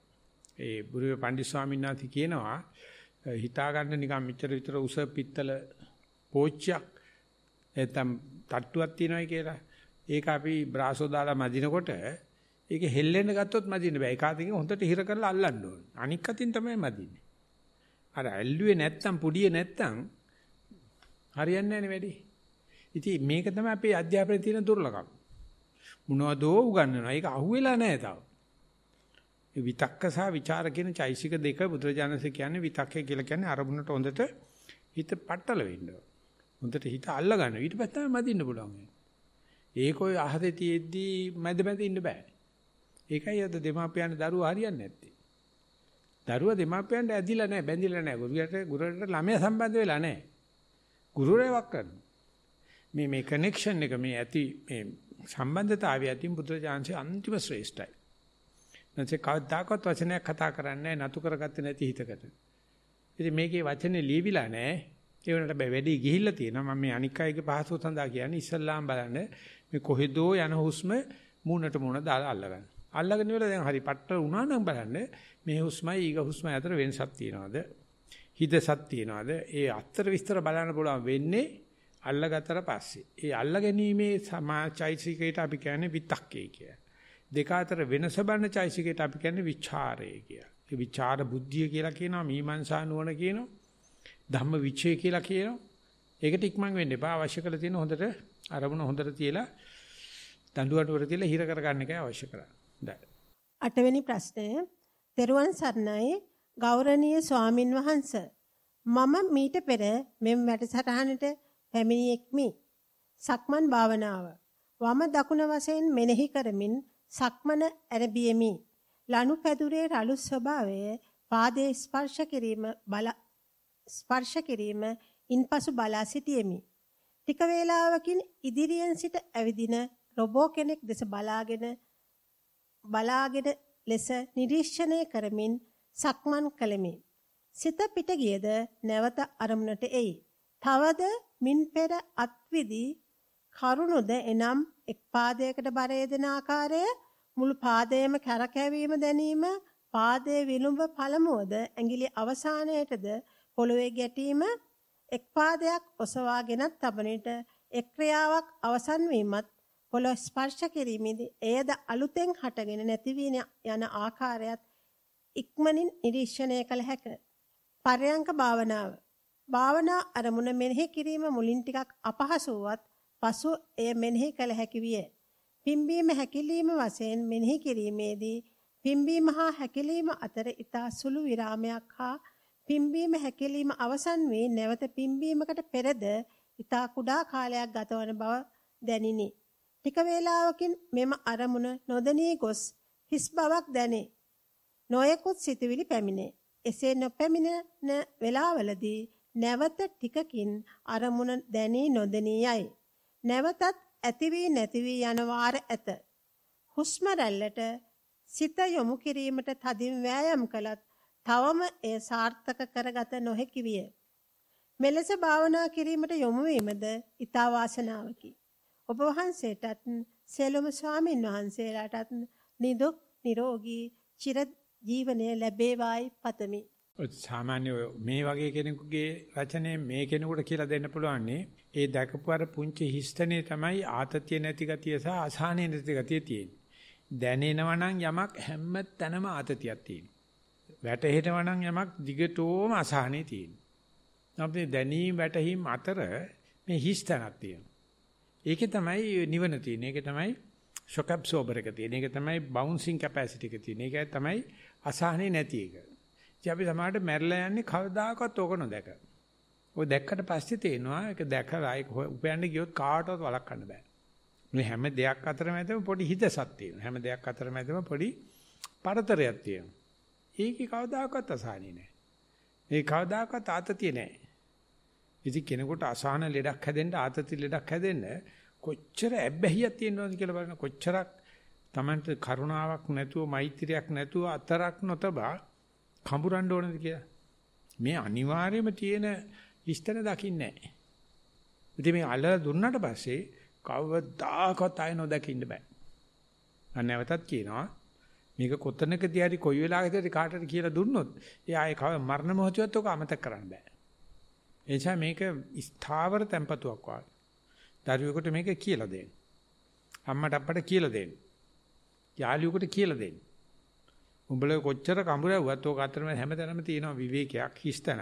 ඒ බුරුවේ පණ්ඩිත ස්වාමීන් වහන්සේ කියනවා හිතා ගන්න නිකන් මෙච්චර විතර උස පිත්තල පෝච්චියක් නැත්නම් තට්ටුවක් තියෙනවායි කියලා. ඒක අපි බ්‍රාසෝ දාලා මදිනකොට ඒක හෙල්ලෙන්න ගත්තොත් මදින්න බෑ. ඒකාතකින් හොඳට හිර කරලා අල්ලන්න ඕන. අනික් අතින් තමයි මදින්නේ. අර ඇල්ලුවේ නැත්තම් පුඩියේ නැත්තම් හරියන්නේ නැහැ වැඩි. ඉතින් මේක තමයි අපේ අධ්‍යාපනයේ තියෙන දුර්ලභකම. මොනවදෝ උගන්වනවා. ඒක අහුවෙලා නැහැ තාම. ඒ විතක්ක සහ ਵਿਚාර කියන චෛසික දෙක බුදුරජාණන්සේ කියන්නේ විතක්කය කියලා කියන්නේ අරමුණට හොඳට හිත පටල වෙන්න ඕන. හොඳට හිත අල්ල ගන්න. ඊට පස්සේ තමයි මදින්න පුළුවන්. ඒක ඔය අහසේ තියෙද්දි මැද මැද ඉන්න බෑ. ඒකයි අද දෙමාපියන්ට දරුවා හරියන්නේ නැත්තේ. දරුවා දෙමාපියන්ට ඇදිලා නැහැ, බැඳිලා නැහැ. ගුරුවරට ගුරුවරට ළමයා සම්බන්ධ වෙලා නැහැ. ගුරුවරයෙක් කරනවා. මේ මේ කනෙක්ෂන් එක මේ ඇති මේ සම්බන්ධතාවය ඇතින් බුදුරජාණන්සේ අන්තිම ශ්‍රේෂ්ඨයි. නැත්නම් කවදාකවත් වචනයක් කතා කරන්නේ නැතු කරගත්තේ නැති හිතකට. ඉතින් මේකේ වචනේ ලියවිලා නැහැ. ඒ වුණාට බෑ වැඩි ගිහිල්ලා තියෙනවා. මම මේ අනික් අයගේ පහසුව සඳහා කියන්නේ ඉස්සල්ලාම බලන්න මේ කොහෙදෝ යන හුස්ම මූණට මූණ දාලා අල්ලගන්න. අල්ලගෙන ඉවර දැන් හරි පට්ට වුණා නම් බලන්න මේ හුස්මයි ඊග හුස්මයි අතර වෙනසක් තියෙනවද? හිතසක් තියෙනවද? ඒ අතර විස්තර බලන්න පුළුවන් වෙන්නේ අල්ලගත්තට පස්සේ. ඒ අල්ලගැනීමේ සමාචෛසිකයට අපි කියන්නේ විතක්කය කියලා. දෙක අතර වෙනස බලන චෛසිකයට අපි කියන්නේ විචාරය කියලා. ඒ විචාර බුද්ධිය කියලා කියනවා, මීමන්සා නුවණ කියනවා, ධම්ම විචය කියලා කියනවා. ඒකට ඉක්මන් වෙන්න එපා. අවශ්‍ය කරලා තියෙන හොඳට අරමුණ හොඳට තියලා දඬුවට වර තියලා හිර කරගන්න එකයි අවශ්‍ය කරන්නේ. අටවෙනි ප්‍රශ්නය. තෙරුවන් සරණයි ගෞරවනීය ස්වාමින් වහන්සේ. මම මීට පෙර මෙම වැඩසටහනට පැමිණියෙක්මි. සක්මන් භාවනාව වම දකුණ වශයෙන් මෙනෙහි කරමින් සක්මන ඇරඹියෙමි. ලනුපැදුරේ රළු ස්වභාවය, පාදයේ ස්පර්ශ කිරීම බල ස්පර්ශ කිරීම ඉන්පසු බලා සිටියෙමි. ටික වේලාවකින් ඉදිරියෙන් සිට ඇවිදින රොබෝ කෙනෙක් දෙස බලාගෙන බලාගෙන ලෙස නිරීක්ෂණය කරමින් සක්මන් කළෙමි. සිත පිට ගියද නැවත අරමුණට එයි. තවද මින් පෙර අත්විදි කරුණුද එනම් එක් පාදයකට බර යෙදෙන ආකාරය, මුළු පාදයේම කරකැවීම දැනීම, පාදයේ විලුඹ පළමුවද ඇඟිලි අවසානයටද පොළවේ ගැටීම, එක් පාදයක් ඔසවාගෙනත් තබනට එක් ක්‍රියාවක් අවසන් වීමත්, පොළොව ස්පර්ශ කිරීමේදී එයද අලුතෙන් හටගෙන නැති වී යන ආකාරයත් ඉක්මනින් නිරීක්ෂණය කළ හැක. පරයන්ක භාවනාව. භාවනා අරමුණ මෙනෙහි කිරීම මුලින් ටිකක් අපහසු වුවත් පසු එය මෙනෙහි කළ හැකි විය. පිම්බීම හැකිලීම වශයෙන් මෙනෙහි කිරීමේදී පිම්බීම හා හැකිලීම අතර ඉතා සුළු විරාමයක් හා පිම්බීම හැකිලීම අවසන් වී නැවත පිම්බීමකට පෙරද ඉතා කුඩා කාලයක් ගතවන බව දැනිනි. ටික වේලාවකින් මෙම අරමුණ නොදැනී ගොස් හිස් බවක් දැනේ. නොයෙකුත් සිතුවිලි පැමිණේ. එසේ නොපැමිණෙන වෙලාවලදී නැවත ටිකකින් අරමුණ දැනී නොදැනී යයි. නැවතත් ඇති වී නැති වී යන වාර ඇත. හුස්ම රැල්ලට සිත යොමු කිරීමට තදින් වෑයම් කළත් තවම එය සාර්ථක කරගත නොහැකි විය. මෙලෙස භාවනා කිරීමට යොමු වීමද ඉතා වාසනාවකි. ඔබ වහන්සේටත් සෙලොම ස්වාමීන් වහන්සේලාටත් නිදුක් නිරෝගී චිර ජීවනය ලැබේවායි පතමි. සාමාන්‍ය මේ වගේ කෙනෙකුගේ වචනේ මේ කෙනෙකුට කියලා දෙන්න පුළුවන් නේ. ඒ දැකපු අර පුංචි හිස්තනේ තමයි ආතතිය නැති ගතිය සහ අසහනේ නැති ගතිය තියෙන්නේ. දැනෙනවා නම් යමක් හැම තැනම ආතතියක් තියෙනවා. වැටහෙනවා නම් යමක් දිගටම අසහනේ තියෙනවා. අපේ දැනීම වැටහීම් අතර මේ හිස්තනක් තියෙනවා. ඒකේ තමයි නිවන තියෙන්නේ. ඒකේ තමයි shock absorber එක තියෙන්නේ. ඒකේ තමයි bouncing capacity එක තියෙන්නේ. ඒකේ තමයි අසහනේ නැති එක. ඉතින් අපි සමහරට මැරලා යන්නේ කවදාකවත් ඕක නොදැක. ඔය දැක්කට පස්සේ තේනවා ඒක දැකලා ඒක උපයන්න ගියොත් කාටවත් වළක්වන්න බෑ. මේ හැම දෙයක් අතරමැදම පොඩි හිතසක් තියෙනවා. හැම දෙයක් අතරමැදම පොඩි පරතරයක් තියෙනවා. ඒකේ කවදාකවත් අසහනිය නැහැ. ඒ කවදාකවත් ආතතිය නැහැ. ඉතින් කෙනෙකුට අසහන ලෙඩක් හැදෙන්න ආතති ලෙඩක් හැදෙන්න කොච්චර ඇබ්බැහියක් තියෙනවද කියලා බලන්න. කොච්චරක් Tamanට කරුණාවක් නැතුව මෛත්‍රියක් නැතුව අතරක් නොතබා කඹරන්න ඕනද කියලා. මේ අනිවාර්යයෙන්ම තියෙන ඉස්තර දකින්නේ නැහැ. ඉතින් මේ අල්ලලා දුන්නාට පස්සේ කවදාකවත් ආයෙ නොදකින්න බෑ. අන්න නැවතත් කියනවා මේක කොතනකදී හරි කොයි වෙලාවකදී හරි කාටට කියලා දුන්නොත් ඒ ආයෙ කව මරණ මොහොතවත් ඔක අමතක කරන්න බෑ. ඒ නිසා මේක ස්ථාවර tempatuක් වගේ. දරුවෙකුට මේක කියලා දෙන්න. අම්මට අප්පට කියලා දෙන්න. යාළුවෙකුට කියලා දෙන්න. උඹලා කොච්චර කඹරවුවත් ඔක අතරමැද හැමතැනම තියෙනවා විවේකයක් හිස්තනක්.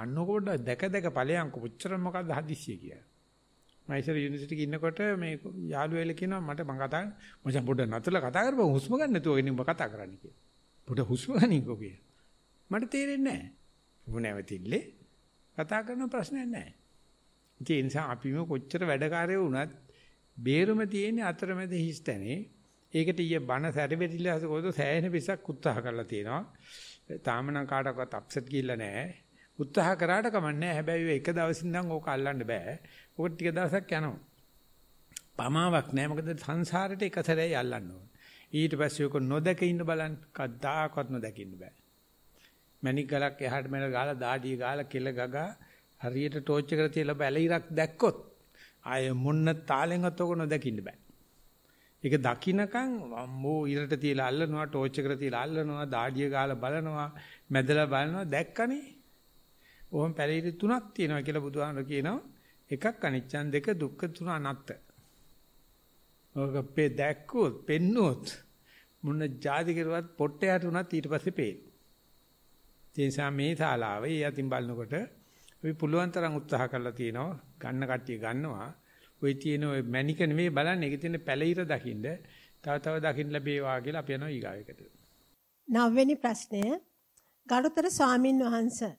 අන්න කොට දැක දැක ඵලයන්ක කොච්චර මොකද්ද හදිස්සිය කියලා. මයිසර් යුනිවර්සිටි එකේ ඉන්නකොට මේ යාළුවෙල කියනවා මට මං කතා මචං පොඩ්ඩක් නතරලා කතා කරපන් හුස්ම ගන්න නැතුව ඉන්නේ මම කතා කරන්නේ කියලා. පොඩ්ඩ හුස්ම ගන්නකෝ කියලා. මට තේරෙන්නේ නැහැ. මොනවතිල්ලේ කතා කරන ප්‍රශ්නයක් නැහැ. ඒ නිසා අපිම කොච්චර වැඩකාරයෝ වුණත් බේරුම තියෙන්නේ අතරමැද හිස්තැනේ. ඒකට ඊය බන සැරෙවිලා කොහොද සෑහෙන පිසක් උත්සාහ කරලා තියෙනවා. තාම නම් කාටවත් අප්සෙට් ගිහිල්ලා නැහැ. උත්සාහ කරාට කමන්නේ හැබැයි ඒක දවසින් නම් ඕක අල්ලන්න බෑ. ඕක ටික දවසක් යනවා. පමාවක් නෑ මොකද සංසාරෙට එක සැරේ යල්ලන්න ඕන. ඊට පස්සේ ඕක නොදක ඉන්න බලන්න කද්දාකවත් නොදකින්න බෑ. මණික් ගලක් එහාට මෙල ගාලා දාඩිය ගාලා කෙල ගගා හරියට ටෝච් එකට තියලා බැලිරක් දැක්කොත් ආය මොන්න තාලෙන්වත් ඕක නොදකින්න බෑ. ඒක දකින්නකම් අම්මෝ ඉරට තියලා අල්ලනවා ටෝච් එකට තියලා අල්ලනවා දාඩිය ගාලා බලනවා මැදලා බලනවා දැක්කනේ. ඕම් පැලිරි තුනක් තියෙනවා කියලා බුදුහාමර කියනවා. එකක් අනිච්චන් දෙක දුක්ඛ තුන අනත්ත. ඔක පෙ දැක්කොත් පෙන්නොත් මොන જાති කරුවත් පොට්ටයට උනත් ඊට පස්සේ පේන. ඒ නිසා මේ ශාලාව ඒ අතින් බලනකොට අපි පුළුවන් තරම් උත්සාහ කරලා තියෙනවා ගන්න කට්ටිය ගන්නවා. ওই තියෙන ওই මැනික නෙමෙයි බලන්නේ. ඒකේ තියෙන පැලිර දකින්න තව තව දකින්න ලැබේවා කියලා අපි යනවා ඊගාවකට. නවවෙනි ප්‍රශ්නය ගරුතර ස්වාමින් වහන්සේ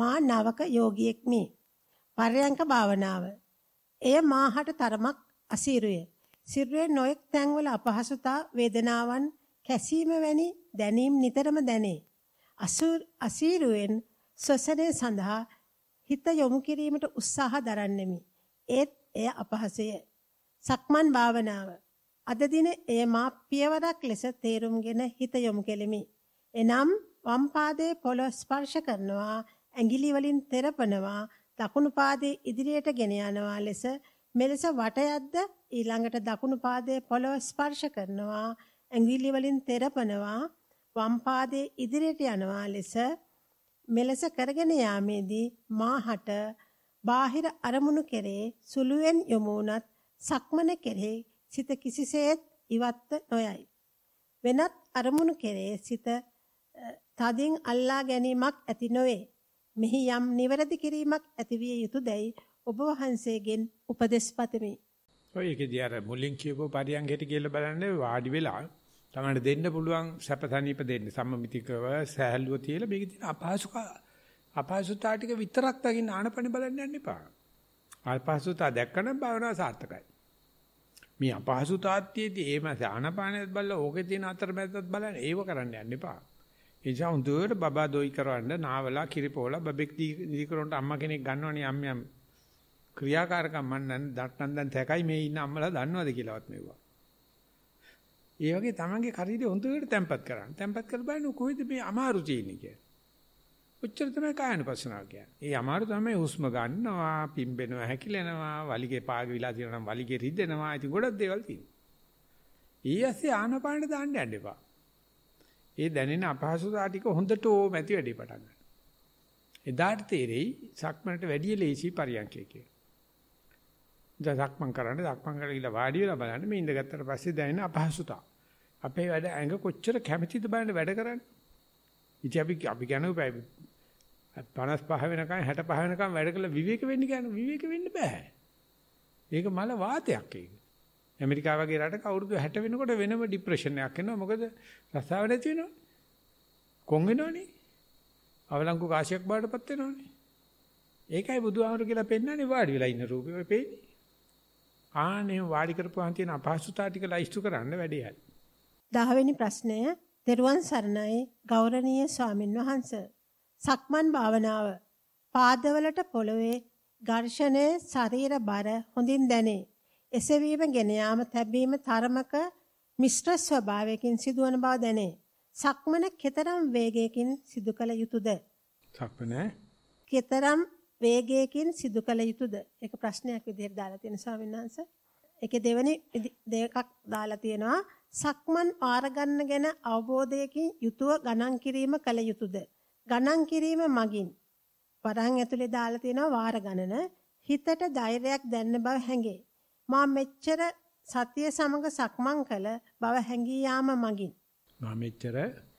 මා නවක යෝගියෙක් මි. පරයන්ක භාවනාව. එය මාහට තරමක් අසීරුය. සිරුවේ නොයෙක් තැන්වල අපහසුතා වේදනාවන් කැසීම වැනි දැනීම් නිතරම දැනේ. අසීරුවෙන් සසනේ සඳහා හිත යොමු කිරීමට උත්සාහ දරන්නෙමි. ඒත් එය අපහසුය. සක්මන් භාවනාව. අද දින එය මා පියවරක් ලෙස තේරුම්ගෙන හිත යොමු කෙලිමි. එනම් වම් පාදයේ පොළොව ස්පර්ශ කරනවා ඇඟිලි වලින් තෙරපනවා දකුණු පාදයේ ඉදිරියට ගෙන යනවා ලෙස මෙලෙස වටයක්ද ඊළඟට දකුණු පාදයේ පොළව ස්පර්ශ කරනවා ඇඟිලි වලින් තෙරපනවා වම් පාදයේ ඉදිරියට යනවා ලෙස මෙලෙස කරගෙන යාමේදී මාහට බාහිර අරමුණු කෙරේ සුළුෙන් යොමු වුණත් සක්මන කෙරේ සිත කිසිසේත් ඉවත් නොයයි. වෙනත් අරමුණු කෙරේ සිත තදින් අල්ලා ගැනීමක් ඇති නොවේ. මෙහි යම් නිවැරදි කිරීමක් ඇතිවිය යුතුයදයි ඔබ වහන්සේගෙන් උපදෙස් පතමි. ඔය ඒකදී අර මුලින් කියපු පරියන්කේට කියලා බලන්නේ වාඩි වෙලා තමයි දෙන්න පුළුවන් සැපසනීප දෙන්න සම්මිතිකව සහැල්ලුව තියලා මේකේ තියෙන අපහසුක අපහසුතාව ටික විතරක් දකින්න ආනපන බලන්න යන්න එපා. අපහසුතාව දැක්කම භාවනාව සාර්ථකයි. මේ අපහසුතාවයේදී ඒ මාස ආනපනත් බලලා ඕකේ තියෙන අතරමැදත් බලන්න ඒව කරන්න යන්න එපා. එනිසා හොඳට බබා දොයි කරවන්න නාවලා කිරිපෝලා බබෙක් දී කරොන්ට අම්මා කෙනෙක් ගන්නවනේ යම් යම් ක්‍රියාකාරකම් මන්නන් දට්ටන් දැන් තැකයි මේ ඉන්න අම්මලා දන්නවද කියලාවත් මෙවුවා. ඒ වගේ තමන්ගේ ශරීරය හොඳට තැම්පත් කරන්න. තැම්පත් කරලා බලන්න කොහෙද මේ අමාරු තියෙන්නේ කියලා. ඔච්චර තමයි කායනුපස්සනාව කියන්නේ. ඒ අමාරු තමයි හුස්ම ගන්නවා, පිම්බෙනවා, හැකිලෙනවා, වලිගේ පාගේ විලා තියෙනවා නම් වලිගේ රිදෙනවා. ඉතින් ගොඩක් දේවල් තියෙනවා. ඊයස්සේ ආනපානෙ දාන්න යන්න එපා. ඒ දැනෙන අපහසුතාව ටික හොඳට ඕම ඇති වැඩි පටන් ගන්න. එදාට තේරෙයි සක්මනට වැඩි ලේසි පරියන්කේ කියලා. දැන් සක්මන් කරන්නේ සක්මන් කරලා ගිහලා වාඩි වෙලා බලන්න මේ ඉඳගත්තට පස්සේ දැනෙන අපහසුතාව. අපේ වැඩ ඇඟ කොච්චර කැමැතිද බලන්න වැඩ කරන්න. ඉතින් අපි අපි කියනවා පනස් පහ වෙනකන් හැට පහ වෙනකන් වැඩ කළ විවේක වෙන්න කියන්නේ විවේක වෙන්න බෑ. ඒක මල වාතයක් ඒක. ඇමරිකාව වගේ රටක අවුරුදු හැට වෙනකොට වෙනම ડિප්‍රෙෂන් එකක් එනවා. මොකද රසාව නැති වෙනවනේ. කොන් වෙනවනේ. අවලංගු කාසියක් බාටපත් වෙනවනේ. ඒකයි බුදුහාමුදුරු කියලා පෙන්නන්නේ වාඩි වෙලා ඉන්න රූපේ ඔය පෙන්නේ. ආනේ වාඩි කරපුවාන් තියෙන අපහසුතාව ටික ලයිස්තු කරන්න වැඩේ හරි. දහ වෙනි ප්‍රශ්නය තෙරුවන් සරණයි ගෞරවනීය ස්වාමින් වහන්සේ. සක්මන් භාවනාව පාදවලට පොළවේ ඝර්ෂණය ශරීර බර හොඳින් දැනේ. එසවීම ගෙන යාම තැබීම තරමක මිශ්‍ර ස්වභාවයකින් සිදුවන බව දැනේ. සක්මන කෙතරම් වේගයකින් සිදු කළ යුතුද? සක්මන කෙතරම් වේගයකින් සිදු කළ යුතුද? ඒක ප්‍රශ්නයක් විදිහට දාලා තියෙන ස්වාමීන් වහන්සේ. ඒකේ දෙවෙනි දෙකක් දාලා තියෙනවා සක්මන් පාර ගන්න ගැන අවබෝධයකින් යුතුව ගණන් කිරීම කළ යුතුද? ගණන් කිරීම මගින් වරහන් ඇතුලේ දාලා තියෙනවා වාර ගණන. හිතට ධෛර්යයක් දැනෙන බව හැඟේ. මා මෙච්චර සතිය සමග සක්මන් කළ බව හැඟී යාම මගින් මා මෙච්චර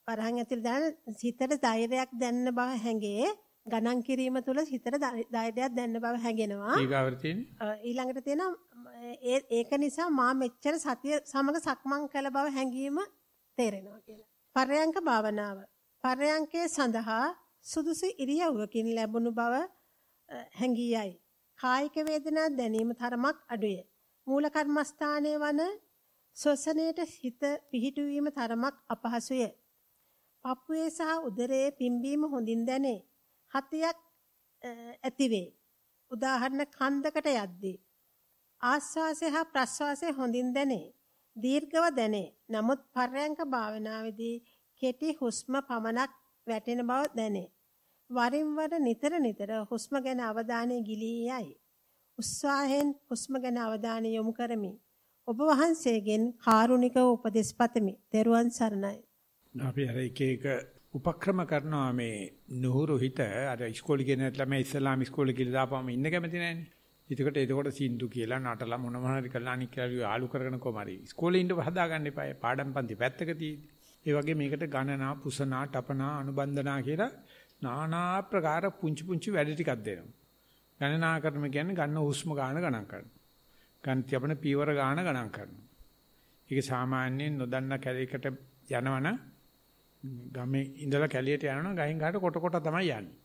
වරහන් ඇතුළේ දැන හිතට ධෛර්යයක් දැනන බව හැඟේ. ගණන් කිරීම තුළ හිතට ධෛර්යයක් දැනන බව හැඟෙනවා. ඊගාවට තියෙන්නේ ඊළඟට තියෙනවා ඒක නිසා මා මෙච්චර සතිය සමග සක්මන් කළ බව හැඟීම තේරෙනවා කියලා. පරයන්ක භාවනාව පරයන්කේ සඳහා සුදුසු ඉරියව්වකින් ලැබුණු බව හැඟියයි. කායික වේදනා දැනීම තරමක් අඩුය. මූල කර්මස්ථානයේ වන ශ්වසනයේට හිත පිහිටුවීම තරමක් අපහසුය. පපුවේ සහ උදරයේ පිම්බීම හොඳින් දැනේ. හතියක් ඇතිවේ. උදාහරණ කන්දකට යද්දී ආශ්වාසය හා ප්‍රශ්වාසය හොඳින් දැනේ. දීර්ඝව දැනේ. නමුත් පර්යංක භාවනාවේදී කෙටි හුස්ම පමණක් වැටෙන බව දැනේ. වරින් වර නිතර නිතර හුස්ම ගැන අවධානය ගිලී යයි. උස්සාහෙන් හුස්ම ගැන අවධානය යොමු කරමි. ඔබ වහන්සේගෙන් කාරුණිකව උපදෙස් පතමි. තෙරුවන් සරණයි. අපි අර එක එක උපක්‍රම කරනවා මේ නුහුරු හිත අර ඉස්කෝලේ ගියන ළමයි ඉස්ලාම් ඉස්කෝලේ ගිහලා දාපම ඉන්න කැමති නැන්නේ. ඒකට ඒකට සින්දු කියලා නටලා මොන මොන හරි කරලා අනික් කියලා ආලු කරගෙන කොමාරි. ඉස්කෝලේ ඉන්න හදාගන්න එපා. පාඩම් පන්ති පැත්තක තියෙදි. ඒ වගේ මේකට ගණනා, පුසනා, ටපනා, අනුබන්ධනා කියලා නානා ප්‍රකාර පුංචි පුංචි වැඩ ටිකක් දෙනවා. ගණනා කරන කියන්නේ ගන්න හුස්ම ගන්න ගණන් කරනවා. ගන්න තියපන පීවර ගන්න ගණන් කරනවා. ඒක සාමාන්‍යයෙන් නොදන්න කැලේකට යනවනම් ගමේ ඉඳලා කැලියට යනවනම් ගහින් ගහට කොට කොට තමයි යන්නේ.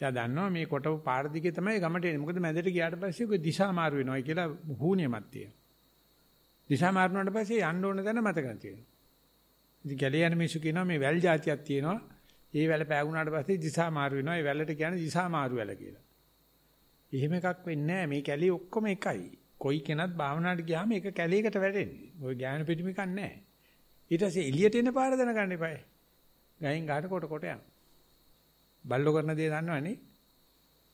එයා දන්නවා මේ කොටව පාර දිගේ තමයි ගමට එන්නේ. මොකද මැදට ගියාට පස්සේ ඔය දිශා මාරු වෙනවා කියලා හුණියමක් තියෙනවා. දිශා මාරුනට පස්සේ යන්න ඕන තැන මතක තියෙනවා. ඉතින් කැලේ යන මිනිස්සු කියනවා මේ වැල් જાතියක් තියෙනවා. ඒ වැල පෑගුණාට පස්සේ දිශා මාරු වෙනවා. ඒ වැලට කියන්නේ දිශා මාරු වැල කියලා. එහෙම එකක් වෙන්නේ නැහැ. මේ කැලේ ඔක්කොම එකයි. කොයි කෙනත් භාවනාවට ගියාම ඒක කැලේකට වැටෙන්නේ. ওই ඥාන පිටිමකක් නැහැ. ඊට පස්සේ එළියට එන පාර දැනගන්න එපා. ගහින් ගහට කොට කොට යන. බල්ලෝ කරන දේ දන්නවනේ.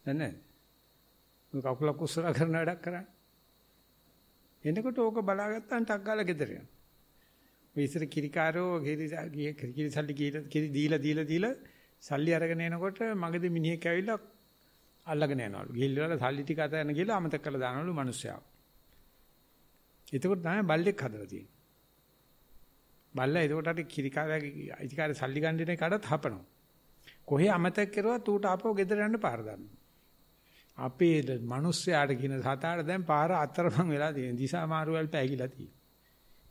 දන්නේ නැහැ. කකුල කුස්සලා කරන වැඩක් කරන්නේ. එනකොට ඕක බලාගත්තාන් ටක් ගාලා ගෙදර යනවා. විතර කිරිකාරෝ ගිහින් කිරි සල්ලි කිරි දීලා දීලා දීලා සල්ලි අරගෙන එනකොට මගදී මිනිහෙක් ඇවිල්ලා අල්ලගෙන යනවලු. ගිහිල්ලා සල්ලි ටික අත යන ගිහලා අමතක කරලා දානවලු මිනිස්සයා. එතකොට තමයි බල්ලෙක් හදලා තියෙන්නේ. බල්ලා එතකොටට කිරිකාරයාගේ අයිතිකාරය සල්ලි ගන්න දෙන කාටත් හපනවා. කොහේ අමතක කරුවත් ඌට ආපහු ගෙදර යන්න පාර දානවා. අපේ මිනිස්සයාට කියන සතාට දැන් පාර අතරමං වෙලා තියෙන දිසා මාරුවල් පැහැගිලා තියෙනවා.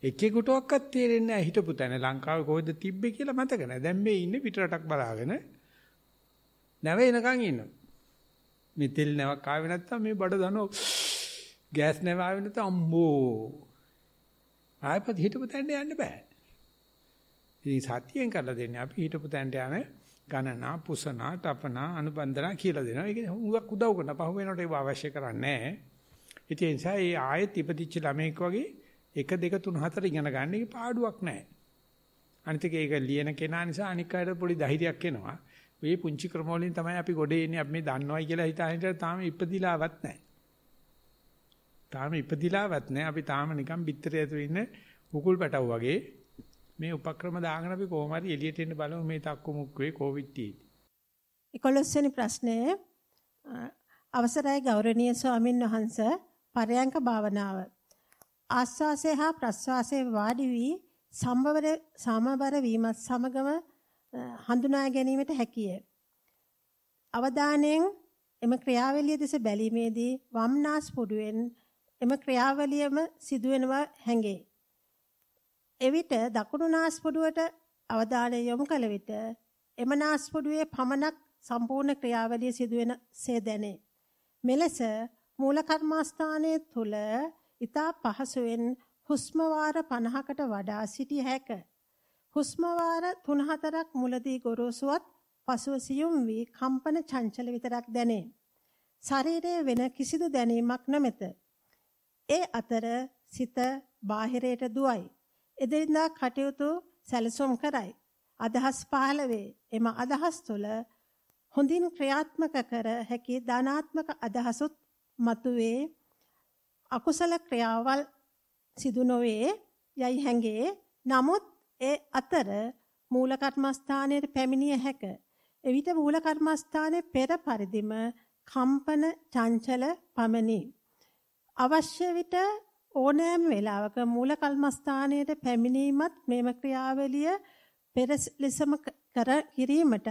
එකෙකුටවත් තේරෙන්නේ නැහැ හිටපු තැන ලංකාවේ කොහෙද තිබ්බේ කියලා මතක නැහැ. දැන් මේ ඉන්නේ පිටරටක් බලාගෙන නැව එනකන් ඉන්නවා. මේ තෙල් නැවක් ආවේ නැත්තම් මේ බඩ දනෝ ගෑස් නැව ආවේ නැත්තම් අම්මෝ ආයෙත් හිටපු තැනට යන්න බෑ. ඉතින් සතියෙන් කරලා දෙන්නේ අපි හිටපු තැනට යන ගණනා, පුසනා, තපනා, අනුබන්ධනා කියලා දෙනවා. ඒක හුඟක් උදව් කරනවා. පහු වෙනකොට ඒක අවශ්‍ය කරන්නේ නැහැ. ඉතින් ඒ නිසා ඒ ආයෙත් ඉපදිච්ච ළමෙක් වගේ එක, දෙක, තුන, හතර ඉගෙන ගන්න එක පාඩුවක් නැහැ. අනිත් එක ඒක ලියන කෙනා නිසා අනික් අයට පොඩි ධෛර්යයක් එනවා. මේ පුංචි ක්‍රම වලින් තමයි අපි ගොඩේ ඉන්නේ. අපි මේ දන්නවයි කියලා හිතාගෙන ඉඳලා තාම ඉපදිලාවත් නැහැ. තාම ඉපදිලාවත් නැහැ. අපි තාම නිකන් බිත්තරේ ඇතුළේ ඉන්න උකුල් පැටව වගේ මේ උපක්‍රම දාගෙන අපි කොහොම හරි එළියට එන්න බලමු මේ තක්කු මුක්කේ කොවිඩ් තියෙන්නේ. එකොළොස් වෙනි ප්‍රශ්නය. අවසරයි ගෞරවනීය ස්වාමින් වහන්සේ. පරයන්ක භාවනාව. ආස්වාසේ හා ප්‍රස්වාසේ වාඩි වී සම්බවර සමබර වීමත් සමගම හඳුනා ගැනීමට හැකිය. අවධානයෙන් එම ක්‍රියාවලිය දෙස බැලීමේදී වම්නාස් පුඩුවෙන් එම ක්‍රියාවලියම සිදුවෙනවා හැඟේ. එවිට දකුණු නාස් පුඩුවට අවධානය යොමු කළ විට එම නාස් පුඩුවේ පමණක් සම්පූර්ණ ක්‍රියාවලිය සිදුවෙනසේ දැනේ. මෙලෙස මූල කර්මස්ථානයේ තුල ඊතා පහසුවෙන් හුස්ම වාර පනහකට වඩා සිටිය හැකිය. හුස්ම වාර තුන හතරක් මුලදී ගොරෝසුවත් පසුව සියුම් වී කම්පන චංචල විතරක් දැනේ. ශරීරයේ වෙන කිසිදු දැනීමක් නැමෙත. ඒ අතර සිත බාහිරයට දුවයි. එදිනදා කටයුතු සැලසුම් කරයි. අදහස් පහළ වේ. එම අදහස් තුළ හොඳින් ක්‍රියාත්මක කර හැකි ධනාත්මක අදහසුත් මතුවේ. අකුසල ක්‍රියාවල් සිදු නොවේ යයි හැඟේ. නමුත් ඒ අතර මූල කර්මස්ථානයේ පැමිණිය හැක. එවිට මූල කර්මස්ථානයේ පෙර පරිදිම කම්පන චංචල පමනි. අවශ්‍ය විට ඕනෑම වේලාවක මූල කර්මස්ථානයේ පැමිණීමත් මෙම ක්‍රියාවලිය පෙර ලෙසම කර කිරීමටත්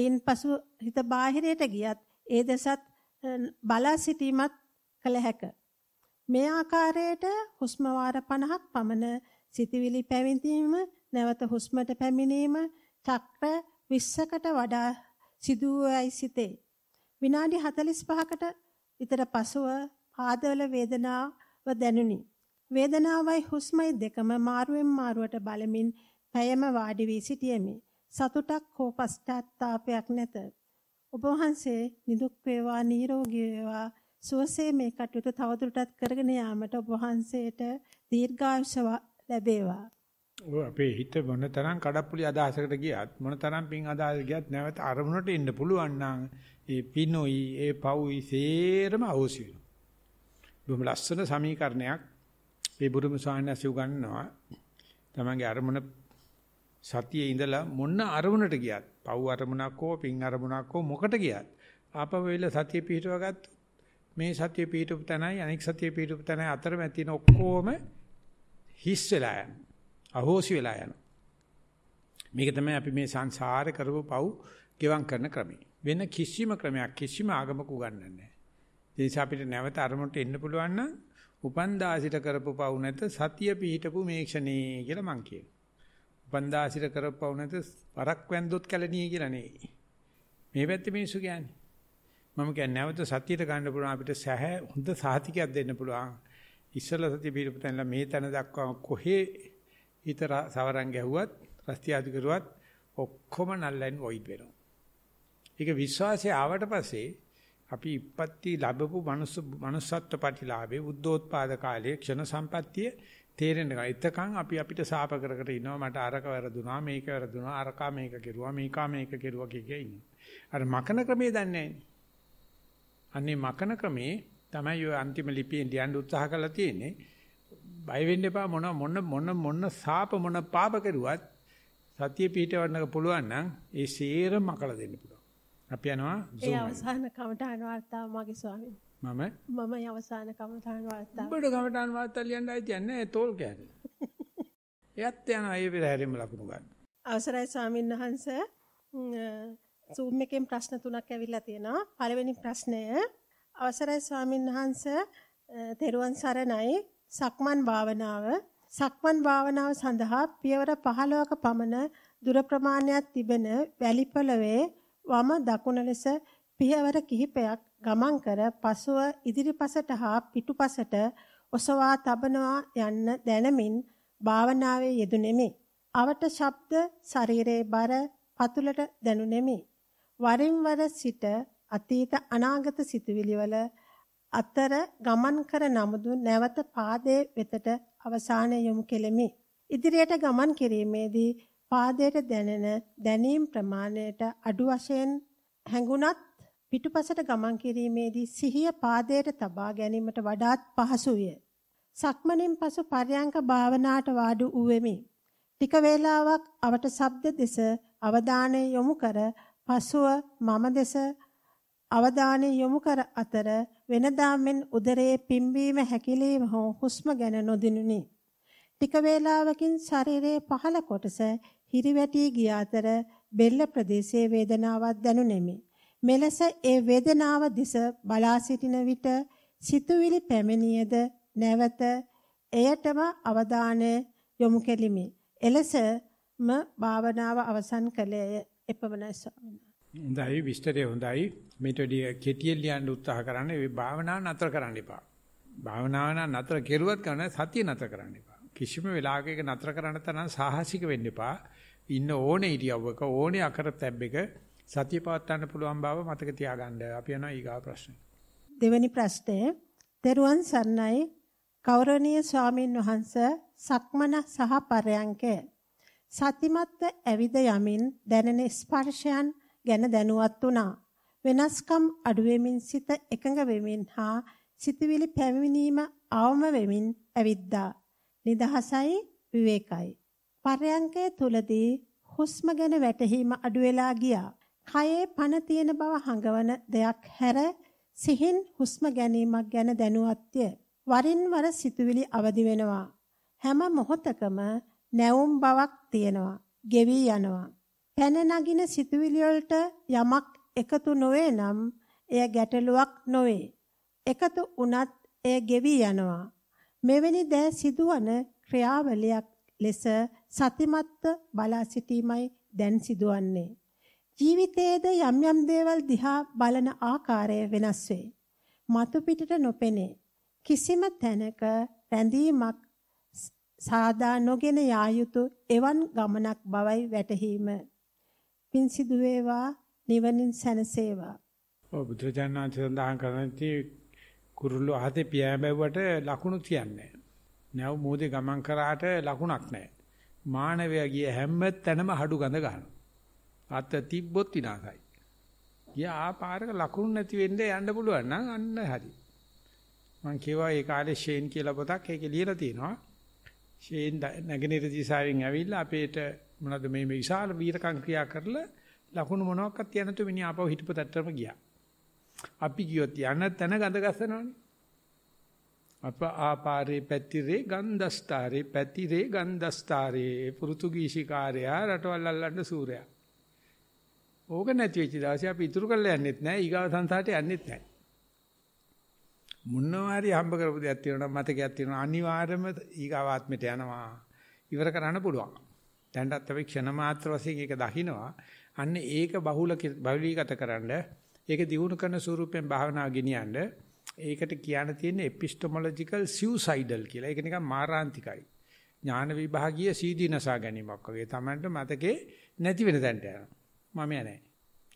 එයින් පසු හිත බාහිරයට ගියත් ඒ දෙසත් බලා සිටීමත් කළ හැක. මේ ආකාරයට හුස්ම වාර පනහක් පමණ සිතවිලි පැවිදීම නැවත හුස්මට පැමිණීම චක්‍ර විස්සකට වඩා සිදුවයි සිතේ. විනාඩි හතළිස් පහකට විතර පසුව පාදවල වේදනාව දැනුනි. වේදනාවයි හුස්මයි දෙකම මාරුවෙන් මාරුවට බලමින් පැයම වාඩි වී සිටියෙමි. සතුටක් හෝ පශ්චාත්තාවයක් නැත. ඔබ වහන්සේ නිදුක් වේවා, නිරෝගී වේවා, සුවසේ මේ කටයුතු තවදුරටත් කරගෙන යාමට ඔබ වහන්සේට දීර්ඝායුෂ ලැබේවා. ඔය අපේ හිත මොනතරම් කඩප්පුලි අදහසකට ගියත් මොනතරම් පින් අදහසකට ගියත් නැවත අරමුණට එන්න පුළුවන් නම් ඒ පිනොයි ඒ පවුයි සේරම අවශ්‍ය වෙනවා. බොහොම ලස්සන සමීකරණයක් මේ බුදුම ස්වාමීන් වහන්සේ උගන්වනවා. තමන්ගේ අරමුණ සතියේ ඉඳලා මොන අරමුණට ගියත් පවු අරමුණක් හෝ පින් අරමුණක් හෝ මොකට ගියත් ආපහු වෙලා සතිය පිහිටුවා ගත්තොත් මේ සතිය පිහිටුපු තැනයි අනෙක් සතිය පිහිටුපු තැනයි අතරමැද තියෙන ඔක්කොම හිස් වෙලා යන, අහෝසි වෙලා යන. මේක තමයි අපි මේ සංසාරේ කරපු පව් ගෙවම් කරන ක්‍රමය. වෙන කිසිම ක්‍රමයක් කිසිම ආගමක උගන්වන්නේ නැහැ. ඒ නිසා අපිට නැවත අරමුණට එන්න පුළුවන් නම් උපන්දාසිට කරපු පව් නැත සතිය පිහිටපු මේ ක්ෂණේ කියලා මං කියනවා. උපන්දාසිට කරපු පව් නැත වරක් වැන්දොත් කැලණිය කියලා නෙයි. මේ පැත්තේ මිනිස්සු කියන්නේ. මම කියන්නේ නැවත සතියට ගන්න පුළුවන් අපිට සහ හොඳ සාහිතිකයක් දෙන්න පුළුවන්. ඉස්සලා සතිය පිළිපතනලා මේ තැන දක්වා කොහේ හිත සවරන් ගැහුවත් රස්තිය ආදි කරුවත් ඔක්කොම නල්ලෙන් වොයිඩ් වෙනවා. ඒක විශ්වාසය ආවට පස්සේ අපි ඉපත්ති ලැබපු මනුස්ස මනුස්සත්ව ප්‍රතිලාභේ උද්දෝත්පාද කාලයේ ක්ෂණ සම්පත්තිය තේරෙන්න ගන්න. එතකන් අපි අපිට සාප කර කර ඉනවා මට අරක වැරදුනා මේක වැරදුනා අරකා මේක කෙරුවා මේකා මේක කෙරුවා කිය කිය ඉන්නවා. අර මකන ක්‍රමේ දන්නේ නැහැ. අනේ මකන ක්‍රමේ තමයි ඔය අන්තිම ලිපියෙන් ලියන්න උත්සාහ කරලා තියෙන්නේ. බය වෙන්න එපා. මොන මොන මොන මොන සාප මොන පාප කරුවත් සතිය පිහිටවන්න පුළුවන් නම් ඒ සේරම කළා දෙන්න පුළුවන්. අපි යනවා ඒ අවසාන කමඨාන වාර්තාව මගේ ස්වාමීන්. මම මම අවසාන කමඨාන වාර්තාව. උඹට කමඨාන වාර්තාව ලියන්න ආයි තියන්නේ තෝල් කෑනේ. ඒත් යනවා ඒ පෙරහැරෙම ලකුණු ගන්න. අවසරයි ස්වාමීන් වහන්සේ, Zoom එකෙන් ප්‍රශ්න තුනක් ඇවිල්ලා තියෙනවා. පළවෙනි ප්‍රශ්නය, අවසරයි ස්වාමීන් වහන්සේ, තෙරුවන් සරණයි. සක්මන් භාවනාව සක්මන් භාවනාව සඳහා පියවර පහළොවක පමණ දුර ප්‍රමාණයක් තිබෙන වැලි පොළවේ වම දකුණ ලෙස පියවර කිහිපයක් ගමන් කර පසුව ඉදිරිපසට හා පිටුපසට ඔසවා තබනවා යන්න දැනමින් භාවනාවේ යෙදුණෙමි. අවට ශබ්ද ශරීරයේ බර පතුලට දැනුණෙමි. වරින් වර සිට අතීත අනාගත සිතුවිලිවල අතර ගමන් කර නමුදු නැවත පාදයේ වෙතට අවසාන යොමු කෙලෙමි. ඉදිරියට ගමන් කිරීමේදී පාදයට දැනෙන දැනීම් ප්‍රමාණයට අඩු වශයෙන් හැඟුණත් පිටුපසට ගමන් කිරීමේදී සිහිය පාදයට තබා ගැනීමට වඩාත් පහසු විය. සක්මණෙන් පසු පර්යංක භාවනාවට වාඩි වූෙමි. ටික වේලාවක් අවට ශබ්ද දෙස අවධානය යොමු කර පසුව මම දෙස අවධානය යොමු කර අතර වෙනදා මෙන් උදරයේ පිම්බීම හැකිලීම හෝ හුස්ම ගැන නොදිනුනි. ටික වේලාවකින් ශරීරයේ පහළ කොටස හිරිවැටි ගිය අතර බෙල්ල ප්‍රදේශයේ වේදනාවක් දැනුනෙමි. මෙලෙස ඒ වේදනාව දිස බලා සිටින විට සිතුවිලි පැමිණියද නැවත එයටම අවධානය යොමු කෙලිමි. එලෙසම භාවනාව අවසන් කළේය. එපමණයි ස්වාමීනි. හොඳයි, විස්තරය හොඳයි. මේට වැඩි කෙටියෙන් ලියන්න උත්සාහ කරන්න. මේ භාවනාව නතර කරන්න එපා. භාවනාව නතර කෙරුවත් කරන්න සතිය නතර කරන්න එපා. කිසිම වෙලාවක ඒක නතර කරන්න තරම් සාහසික වෙන්න එපා. ඉන්න ඕනේ ඉරියව්වක ඕනේ අකරතැබ්බක සතිය පවත්වන්න පුළුවන් බව මතක තියාගන්න. අපි යනවා ඊගා ප්‍රශ්නේ. දෙවෙනි ප්‍රශ්නේ, තෙරුවන් සරණයි ගෞරවනීය ස්වාමින් වහන්සේ, සක්මන සහ පරයන්කය. සතිමත්ව ඇවිද යමින් දැනෙන ස්පර්ශයන් ගැන දැනුවත් වුණා. වෙනස්කම් අඩු වෙමින් සිත එකඟ වෙමින් හා සිතවිලි පැමිණීම අවම වෙමින් ඇවිද්දා. නිදහසයි විවේකයි. පර්යංකය තුලදී හුස්ම ගැන වැටහීම අඩු වෙලා ගියා. කයේ පන තියෙන බව හඟවන දෙයක් හැර සිහින් හුස්ම ගැනීමක් ගැන දැනුවත්ය. වරින් වර සිතුවිලි අවදි වෙනවා. හැම මොහොතකම නැවුම් බවක් තියෙනවා. ගෙවි යනවා. පැන නගින සිතුවිලි වලට යමක් එකතු නොවේ නම් එය ගැටලුවක් නොවේ. එකතු වුණත් එය ගෙවි යනවා. මෙවැනි දෑ සිදුවන ක්‍රියාවලියක් ලෙස සතිමත්ව බලා සිටීමයි දැන් සිදුවන්නේ. ජීවිතයේද යම් යම් දේවල් දිහා බලන ආකාරය වෙනස් වේ. මතු පිටට නොපෙනේ. කිසිම තැනක රැඳීමක් සාදා නොගෙන යා යුතු එවන් ගමනක් බවයි වැටහීම. පින් සිදු වේවා, නිවනින් සැනසේවා. ඔව්, බුදුරජාණන් සඳහන් කරන්නේ කුරුල්ලෝ අහතේ පියාඹවට ලකුණු තියන්නේ නැහැ. නව මොදේ ගමන් කරාට ලකුණක් නැහැ. මානවයා ගිය හැම තැනම හඩු ගඳ ගන්නවා. අත තිබ්බොත් විනාසයි. ගියා ආපාරක ලකුණු නැති වෙන්න යන්න පුළුවන් නම් අන්න හරි. මං කියවා ඒ කාලේ ෂේන් කියලා පොතක් ඒකේ ලියලා තියෙනවා. ෂේන් නැගෙනහිර දිසාවෙන් ඇවිල්ලා අපේට මොනවද මේ මේ විශාල වීරකම් ක්‍රියා කරලා ලකුණු මොනවාක්වත් තියන්නේ නැතුව මිනිහා අපව හිටපතටම ගියා. අපි කියොත් යන තැන ගඳ ගස්සනවනේ. අප ආපාරේ පැතිරේ ගන්ධස්තරේ පැතිරේ ගන්ධස්තරේ පෘතුගීසි කාර්යයා රටවල් අල්ලන්න සූර්යයා. ඕක නැති වෙච්ච දවසේ අපි ඉතුරු කරලා යන්නෙත් නැහැ, ඊගාව සංසාරයට යන්නෙත් නැහැ. මොනවා හරි හම්බ කරපු දෙයක් තියෙනවා මතකයක් තියෙනවා අනිවාර්යයෙන්ම ඊගාව ආත්මයට යනවා. ඉවර කරන්න පුළුවන්. දැන්වත් අපි ක්ෂණ මාත්‍ර වශයෙන් ඒක දකිනවා. අන්න ඒක බහුල බහුලීගත කරන්න ඒක දියුණු කරන ස්වරූපයෙන් භාවනාව ගෙනියන්න. ඒකට කියන්න තියෙන epistemological suicidal කියලා. ඒක නිකන් මාරාන්තිකයි. ඥාන විභාගීය සීදීනසා ගැනීමක් වගේ. Tamanට මතකේ නැති වෙන තැනට යනවා. මම යන්නේ.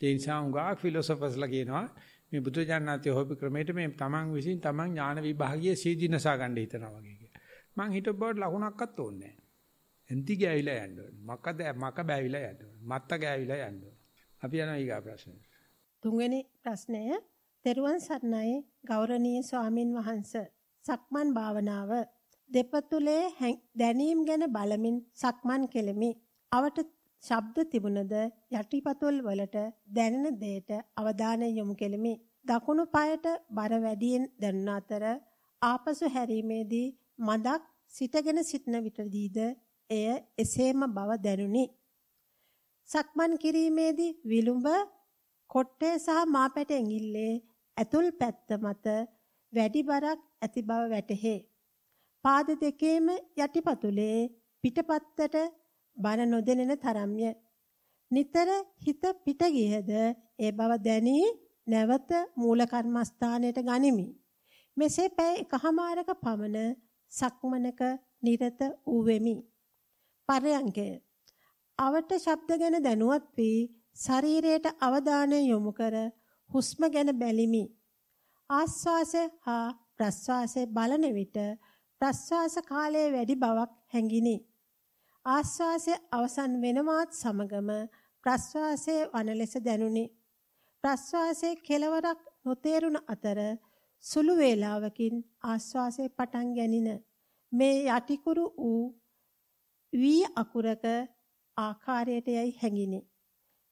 ඒ නිසා උගා philosophers ලා කියනවා මේ බුදුජානනාතේ හොබි ක්‍රමයට මේ Taman විසින් Taman ඥාන විභාගීය සීදීනසා ගන්න හිතනවා වගේ කිය. මං හිතපුවාට ලකුණක්වත් ඕනේ නැහැ. එන්ති ගෑවිලා යන්න ඕනේ. මකද මක බෑවිලා යන්න ඕනේ. මත්ත ගෑවිලා යන්න ඕනේ. අපි යනවා ඊගා ප්‍රශ්නෙට. තුන්වෙනි ප්‍රශ්නය, තෙරුවන් සරණයි ගෞරවනීය ස්වාමින් වහන්සේ, සක්මන් භාවනාව. දෙපතුලේ දැනීම් ගැන බලමින් සක්මන් කෙලෙමි. අවට ශබ්ද තිබුණද යටිපතුල් වලට දැනෙන දෙයට අවධානය යොමු කෙලෙමි. දකුණු පායට බර වැඩියෙන් දැනුන අතර ආපසු හැරීමේදී මදක් සිටගෙන සිටන විටදීද එය එසේම බව දැනුනි. සක්මන් කිරීමේදී විලුඹ කොට්ටේ සහ මාපැට ඇඟිල්ලේ ඇතුල් පැත්ත මත වැඩි බරක් ඇති බව වැටහේ. පාද දෙකේම යටිපතුලේ පිටපැත්තට බර නොදෙනෙන තරම්ය. නිතර හිත පිට ගියද ඒ බව දැනි නැවත මූල කර්මස්ථානයට ගනිමි. මෙසේ පැය එකහමාරක පමණ සක්මනක නිරත වූෙමි. පරයන්කය අවට ශබ්ද ගැන දැනුවත් වී ශරීරයට අවධානය යොමු කර හුස්ම ගැන බැලිමි. ආස්වාසේ හා ප්‍රස්වාසේ බලන විට ප්‍රස්වාස කාලයේ වැඩි බවක් හැඟිනි. ආස්වාසේ අවසන් වෙනවත් සමගම ප්‍රස්වාසයේ වන ලෙස දැනුනි. ප්‍රස්වාසයේ කෙලවරක් නොතේරුණ අතර සුළු වේලාවකින් ආස්වාසයේ පටන් ගැනින මේ යටිකුරු වූ වී අකුරක ආකාරයට යයි හැඟිනි.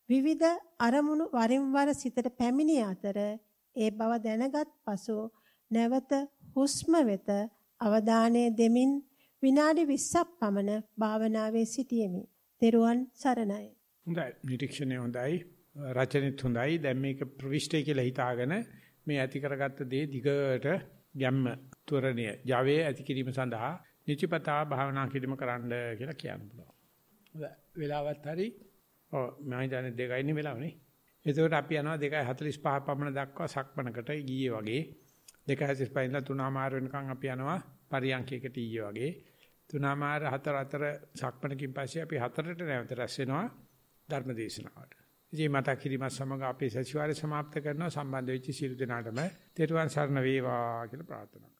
විවිධ අරමුණු වරින් වර සිතට පැමිණි අතර ඒ බව දැනගත් පසු නැවත හුස්ම වෙත අවධානය දෙමින් විනාඩි විස්සක් පමණ භාවනාවේ සිටියෙමි. තෙරුවන් සරණයි. හොඳයි. නිරීක්ෂණය හොඳයි. රචනෙත් හොඳයි. දැන් මේක ප්‍රවිෂ්ඨය කියලා හිතාගෙන මේ ඇති කරගත්ත දේ දිගට ගැම්ම ත්වරණය Java ඇති කිරීම සඳහා නිචිපතා භාවනා කිරීම කරන්න කියලා කියන්න පුළුවන්. හොඳයි. වෙලාවත් හරි. ඔව් මම දැන් දෙකයි ඉන්නේ වෙලාවනේ. එතකොට අපි යනවා දෙකයි හතලිස් පහ පමණ දක්වා සක්මනකට ගියේ වගේ. දෙකයි හතලිස් පහ ඉඳලා තුනමාර වෙනකන් අපි යනවා පරියන්කයකට ඊයේ වගේ. තුනමාර හතර අතර සක්මනකින් පස්සේ අපි හතරට නැවත රැස් වෙනවා ධර්මදේශනාවට. ඉතින් මතක් කිරීමත් සමග අපි සතිවාරය સમાપ્ત කරනවා. සම්බන්ධ වෙච්ච සියලු දෙනාටම තෙරුවන් සරණ වේවා කියලා ප්‍රාර්ථනා